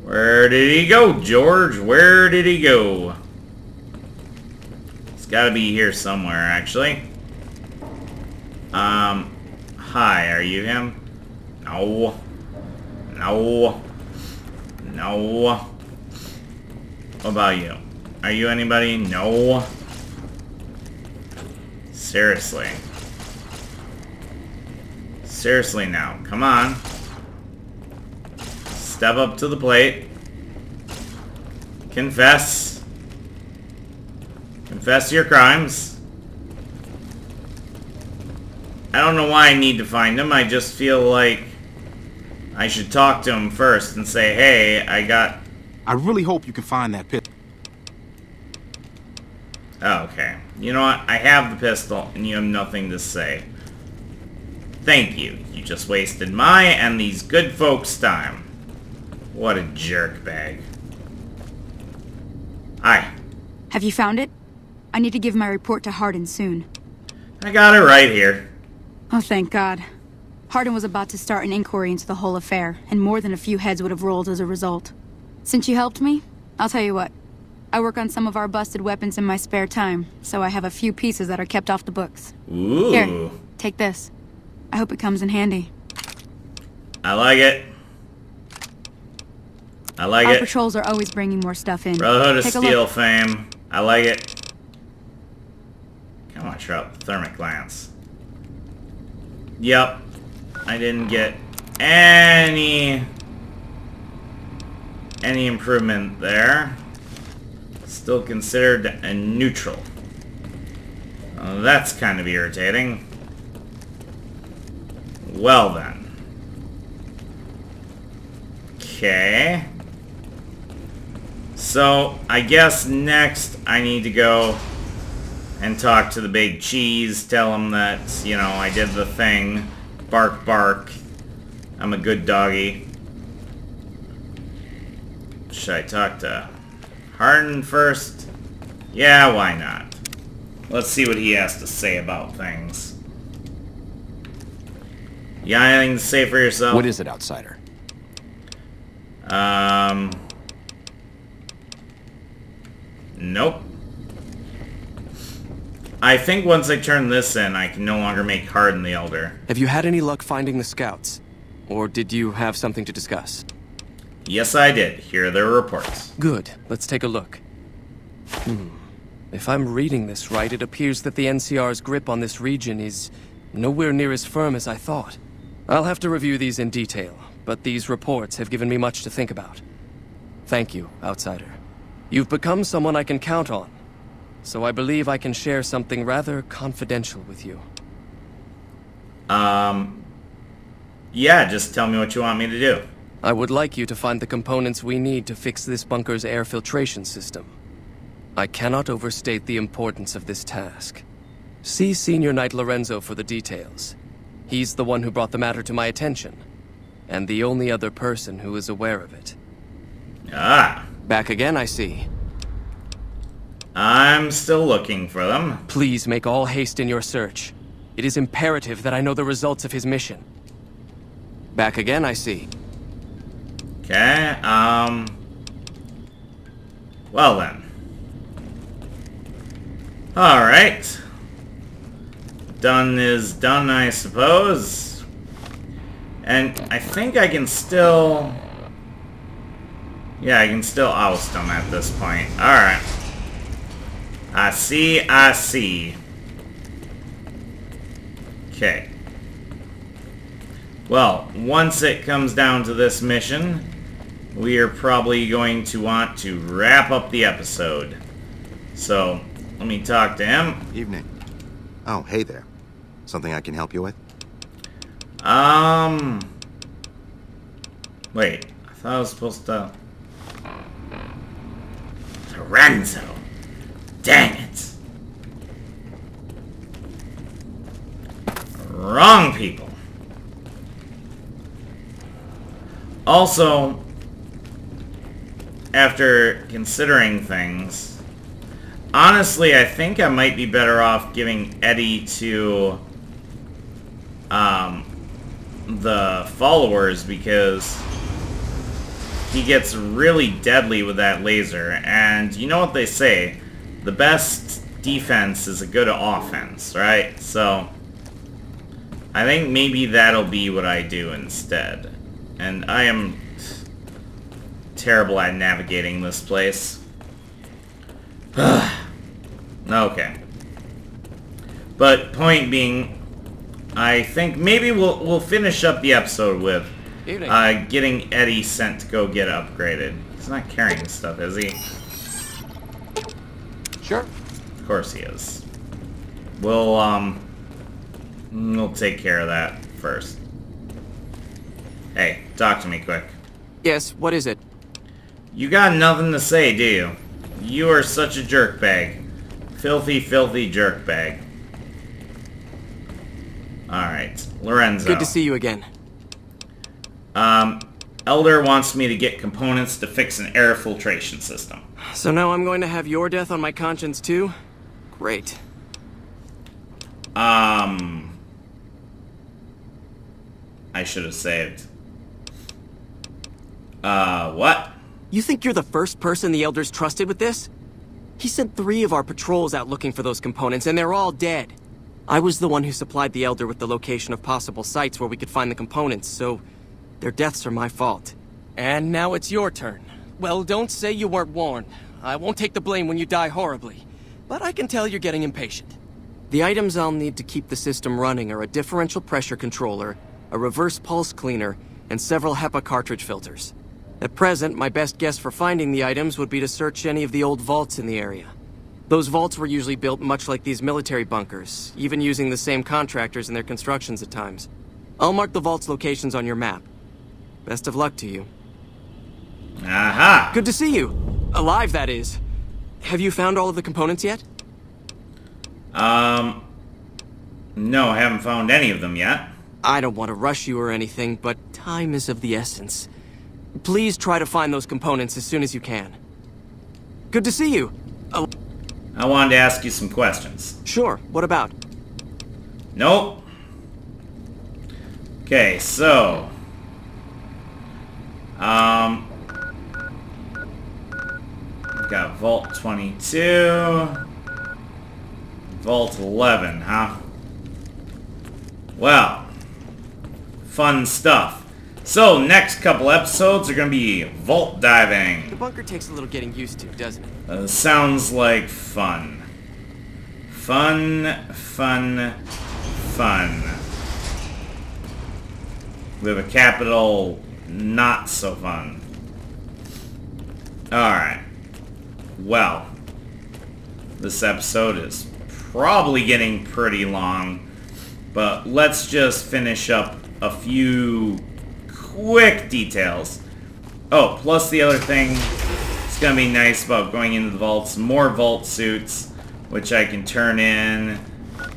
Where did he go, George? Where did he go? It's gotta be here somewhere, actually. Um... Hi, are you him? No. No. No. What about you? Are you anybody? No. Seriously. Seriously now. Come on. Step up to the plate. Confess. Confess your crimes. I don't know why I need to find him, I just feel like I should talk to him first and say, hey, I got... I really hope you can find that pistol. Oh, okay. You know what? I have the pistol, and you have nothing to say. Thank you. You just wasted my and these good folks' time. What a jerkbag. Hi. Have you found it? I need to give my report to Hardin soon. I got it right here. Oh, thank God. Hardin was about to start an inquiry into the whole affair, and more than a few heads would have rolled as a result. Since you helped me, I'll tell you what. I work on some of our busted weapons in my spare time, so I have a few pieces that are kept off the books. Ooh. Here, take this. I hope it comes in handy. I like it. I like it. Our patrols are always bringing more stuff in. Brotherhood of Steel fame. I like it. Come on, Trump. Thermic Lance. Yep, I didn't get any any improvement there. Still considered a neutral. Uh, that's kind of irritating. Well then. Okay. So I guess next I need to go and talk to the big cheese, tell him that, you know, I did the thing. Bark, bark. I'm a good doggy. Should I talk to Hardin first? Yeah, why not? Let's see what he has to say about things. You got anything to say for yourself? What is it, outsider? Um... Nope. I think once I turn this in, I can no longer make Hardin the Elder. Have you had any luck finding the scouts? Or did you have something to discuss? Yes, I did. Here are their reports. Good. Let's take a look. Hmm. If I'm reading this right, it appears that the N C R's grip on this region is nowhere near as firm as I thought. I'll have to review these in detail, but these reports have given me much to think about. Thank you, outsider. You've become someone I can count on. So I believe I can share something rather confidential with you. Um... Yeah, just tell me what you want me to do. I would like you to find the components we need to fix this bunker's air filtration system. I cannot overstate the importance of this task. See Senior Knight Lorenzo for the details. He's the one who brought the matter to my attention, and the only other person who is aware of it. Ah! Back again, I see. I'm still looking for them. Please make all haste in your search. It is imperative that I know the results of his mission. Back again, I see. Okay, um... Well then. Alright. Done is done, I suppose. And I think I can still... Yeah, I can still oust him at this point. Alright. I see, I see. Okay. Well, once it comes down to this mission, we are probably going to want to wrap up the episode. So, let me talk to him. Evening. Oh, hey there. Something I can help you with? Um... Wait, I thought I was supposed to... Lorenzo. Dang it. Wrong people. Also, after considering things, honestly, I think I might be better off giving Eddie to um, the followers, because he gets really deadly with that laser. And you know what they say, the best defense is a good offense, right? So I think maybe that'll be what I do instead. And I am terrible at navigating this place. Okay. But point being, I think maybe we'll, we'll finish up the episode with uh, getting Eddie sent to go get upgraded. He's not carrying stuff, is he? Sure. Of course he is. We'll, um... We'll take care of that first. Hey, talk to me quick. Yes, what is it? You got nothing to say, do you? You are such a jerkbag. Filthy, filthy jerkbag. Alright, Lorenzo. Good to see you again. Um, Elder wants me to get components to fix an air filtration system. So now I'm going to have your death on my conscience too? Great. Um... I should have saved. Uh, what? You think you're the first person the Elders trusted with this? He sent three of our patrols out looking for those components, and they're all dead. I was the one who supplied the Elder with the location of possible sites where we could find the components, so their deaths are my fault. And now it's your turn. Well, don't say you weren't warned. I won't take the blame when you die horribly, but I can tell you're getting impatient. The items I'll need to keep the system running are a differential pressure controller, a reverse pulse cleaner, and several HEPA cartridge filters. At present, my best guess for finding the items would be to search any of the old vaults in the area. Those vaults were usually built much like these military bunkers, even using the same contractors in their constructions at times. I'll mark the vault's locations on your map. Best of luck to you. Aha! Good to see you! Alive, that is. Have you found all of the components yet? Um... No, I haven't found any of them yet. I don't want to rush you or anything, but time is of the essence. Please try to find those components as soon as you can. Good to see you. Oh. I wanted to ask you some questions. Sure. What about? Nope. Okay, so... Um... We've got Vault twenty-two... Vault eleven, huh? Well... Fun stuff. So, next couple episodes are going to be vault diving. The bunker takes a little getting used to, doesn't it? Uh, sounds like fun. Fun, fun, fun. With a capital, not so fun. Alright. Well, this episode is probably getting pretty long, but let's just finish up a few quick details. Oh, plus the other thing it's gonna be nice about going into the vaults, more vault suits, which I can turn in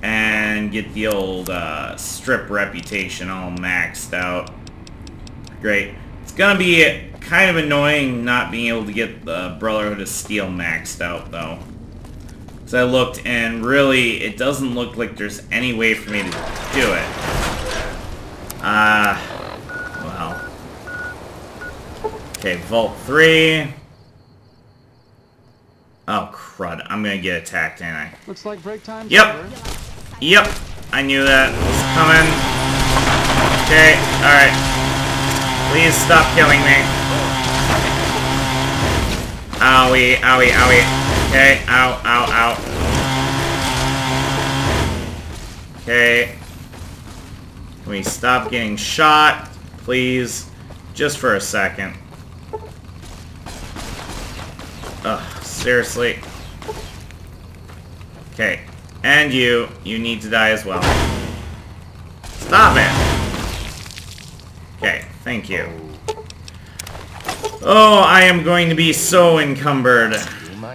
and get the old uh, strip reputation all maxed out. Great. It's gonna be kind of annoying not being able to get the Brotherhood of Steel maxed out, though. So I looked, and really, it doesn't look like there's any way for me to do it. Ah, uh, well. Okay, Vault three. Oh, crud. I'm gonna get attacked, ain't I? Looks like break time. Yep. Yep. I knew that was coming. Okay, alright. Please stop killing me. Owie, owie, owie. Okay, ow, ow, ow. Okay. Can we stop getting shot, please? Just for a second. Ugh, seriously. Okay. And you. You need to die as well. Stop it! Okay, thank you. Oh, I am going to be so encumbered.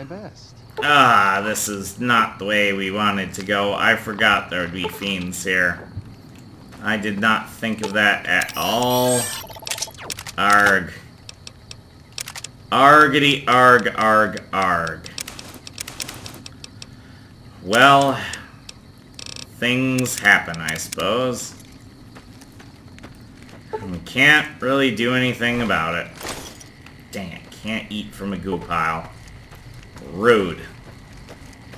best. Ah, this is not the way we wanted to go. I forgot there would be fiends here. I did not think of that at all. Arg. Argity arg arg arg. Well, things happen, I suppose. We can't really do anything about it. Dang it, can't eat from a goo pile. Rude.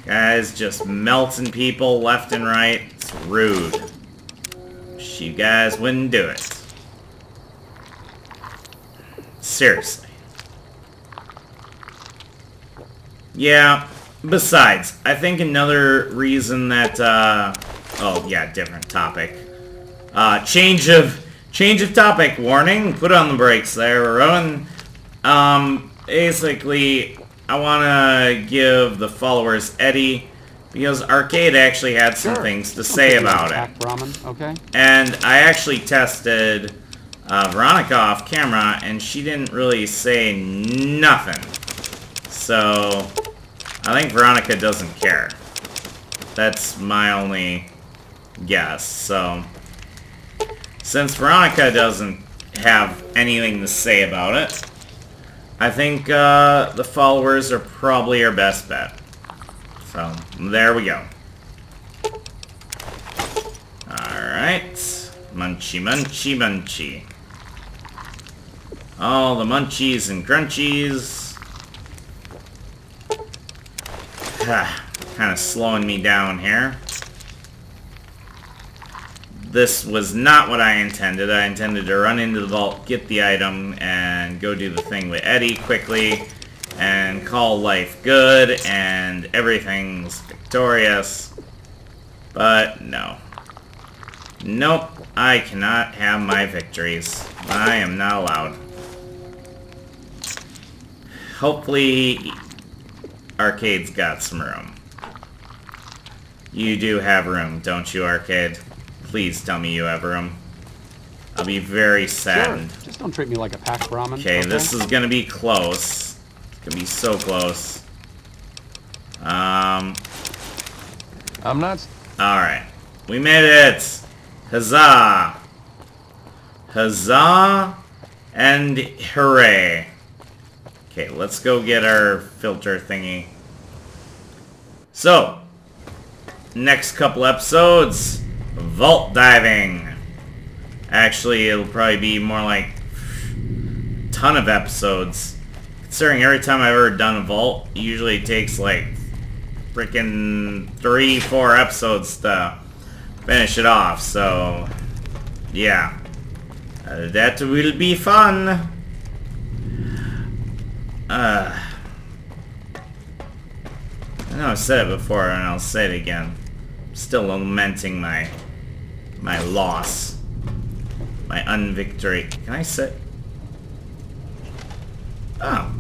Guys just melting people left and right. It's rude. Wish you guys wouldn't do it. Seriously. Yeah, besides, I think another reason that, uh... oh, yeah, different topic. Uh, change of... Change of topic, warning. Put on the brakes there, we're on. Um, basically, I want to give the followers Eddie, because Arcade actually had some sure. things to say about it. Ramen, okay? And I actually tested uh, Veronica off camera, and she didn't really say nothing. So, I think Veronica doesn't care. That's my only guess, so... Since Veronica doesn't have anything to say about it, I think uh, the followers are probably our best bet. So, there we go. Alright. Munchy, munchy, munchy. All the munchies and crunchies. Kind of slowing me down here. This was not what I intended. I intended to run into the vault, get the item, and go do the thing with Eddie quickly, and call life good, and everything's victorious. But, no. Nope, I cannot have my victories. I am not allowed. Hopefully, Arcade's got some room. You do have room, don't you, Arcade? Please tell me you have room. I'll be very saddened. Sure. Just don't treat me like a pack ramen. Okay, this is gonna be close. It's gonna be so close. Um. I'm not. Alright. We made it! Huzzah! Huzzah and hooray. Okay, let's go get our filter thingy. So, next couple episodes. Vault diving. Actually, it'll probably be more like a ton of episodes. Considering every time I've ever done a vault, it usually takes like freaking three, four episodes to finish it off. So, yeah. Uh, that will be fun. Uh, I know I've said it before and I'll say it again. Still lamenting my... My loss. My unvictory. Can I sit? Oh.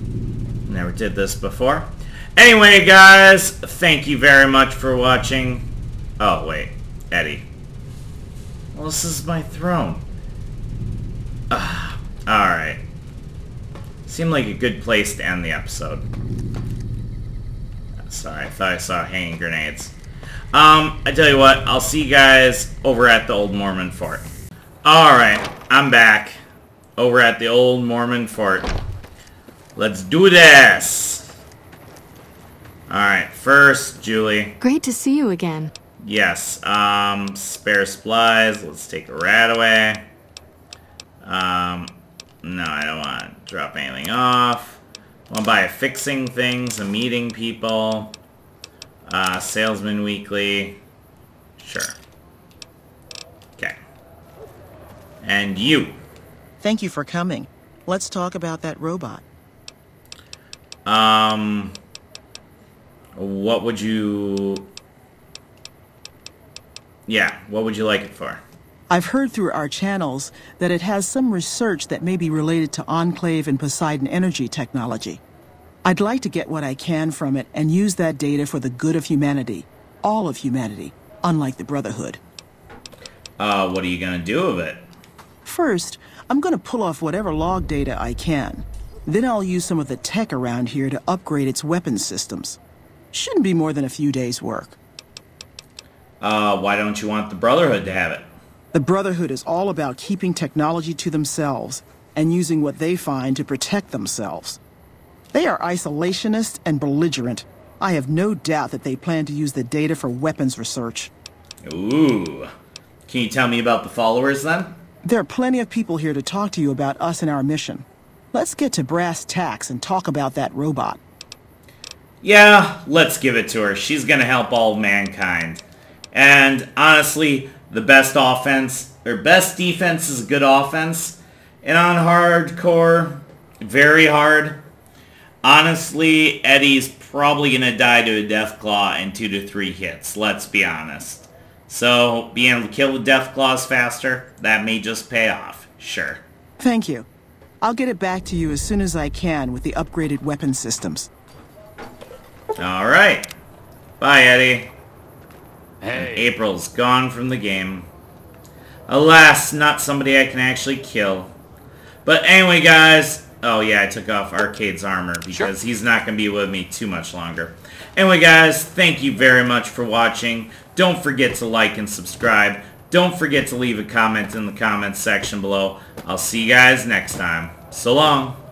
Never did this before. Anyway, guys, thank you very much for watching. Oh, wait. Eddie. Well, this is my throne. Uh, Alright. Seemed like a good place to end the episode. Sorry, I thought I saw hanging grenades. Um, I tell you what, I'll see you guys over at the Old Mormon Fort. Alright, I'm back. Over at the Old Mormon Fort. Let's do this! Alright, first, Julie. Great to see you again. Yes, um, spare supplies. Let's take a rat away. Um, no, I don't want to drop anything off. I want to buy a fixing things, a meeting people. Uh, Salesman Weekly. Sure. Okay. And you. Thank you for coming. Let's talk about that robot. Um, what would you... Yeah, what would you like it for? I've heard through our channels that it has some research that may be related to Enclave and Poseidon Energy technology. I'd like to get what I can from it and use that data for the good of humanity. All of humanity, unlike the Brotherhood. Uh, what are you gonna do with it? First, I'm gonna pull off whatever log data I can. Then I'll use some of the tech around here to upgrade its weapon systems. Shouldn't be more than a few days' work. Uh, why don't you want the Brotherhood to have it? The Brotherhood is all about keeping technology to themselves and using what they find to protect themselves. They are isolationist and belligerent. I have no doubt that they plan to use the data for weapons research. Ooh. Can you tell me about the followers, then? There are plenty of people here to talk to you about us and our mission. Let's get to brass tacks and talk about that robot. Yeah, let's give it to her. She's going to help all mankind. And honestly, the best offense, or best defense is a good offense. And on hardcore, very hard. Honestly, Eddie's probably going to die to a Deathclaw in two to three hits, let's be honest. So, being able to kill with Deathclaws faster, that may just pay off, sure. Thank you. I'll get it back to you as soon as I can with the upgraded weapon systems. Alright. Bye, Eddie. Hey. And April's gone from the game. Alas, not somebody I can actually kill. But anyway, guys... Oh, yeah, I took off Arcade's armor because sure. he's not going to be with me too much longer. Anyway, guys, thank you very much for watching. Don't forget to like and subscribe. Don't forget to leave a comment in the comments section below. I'll see you guys next time. So long.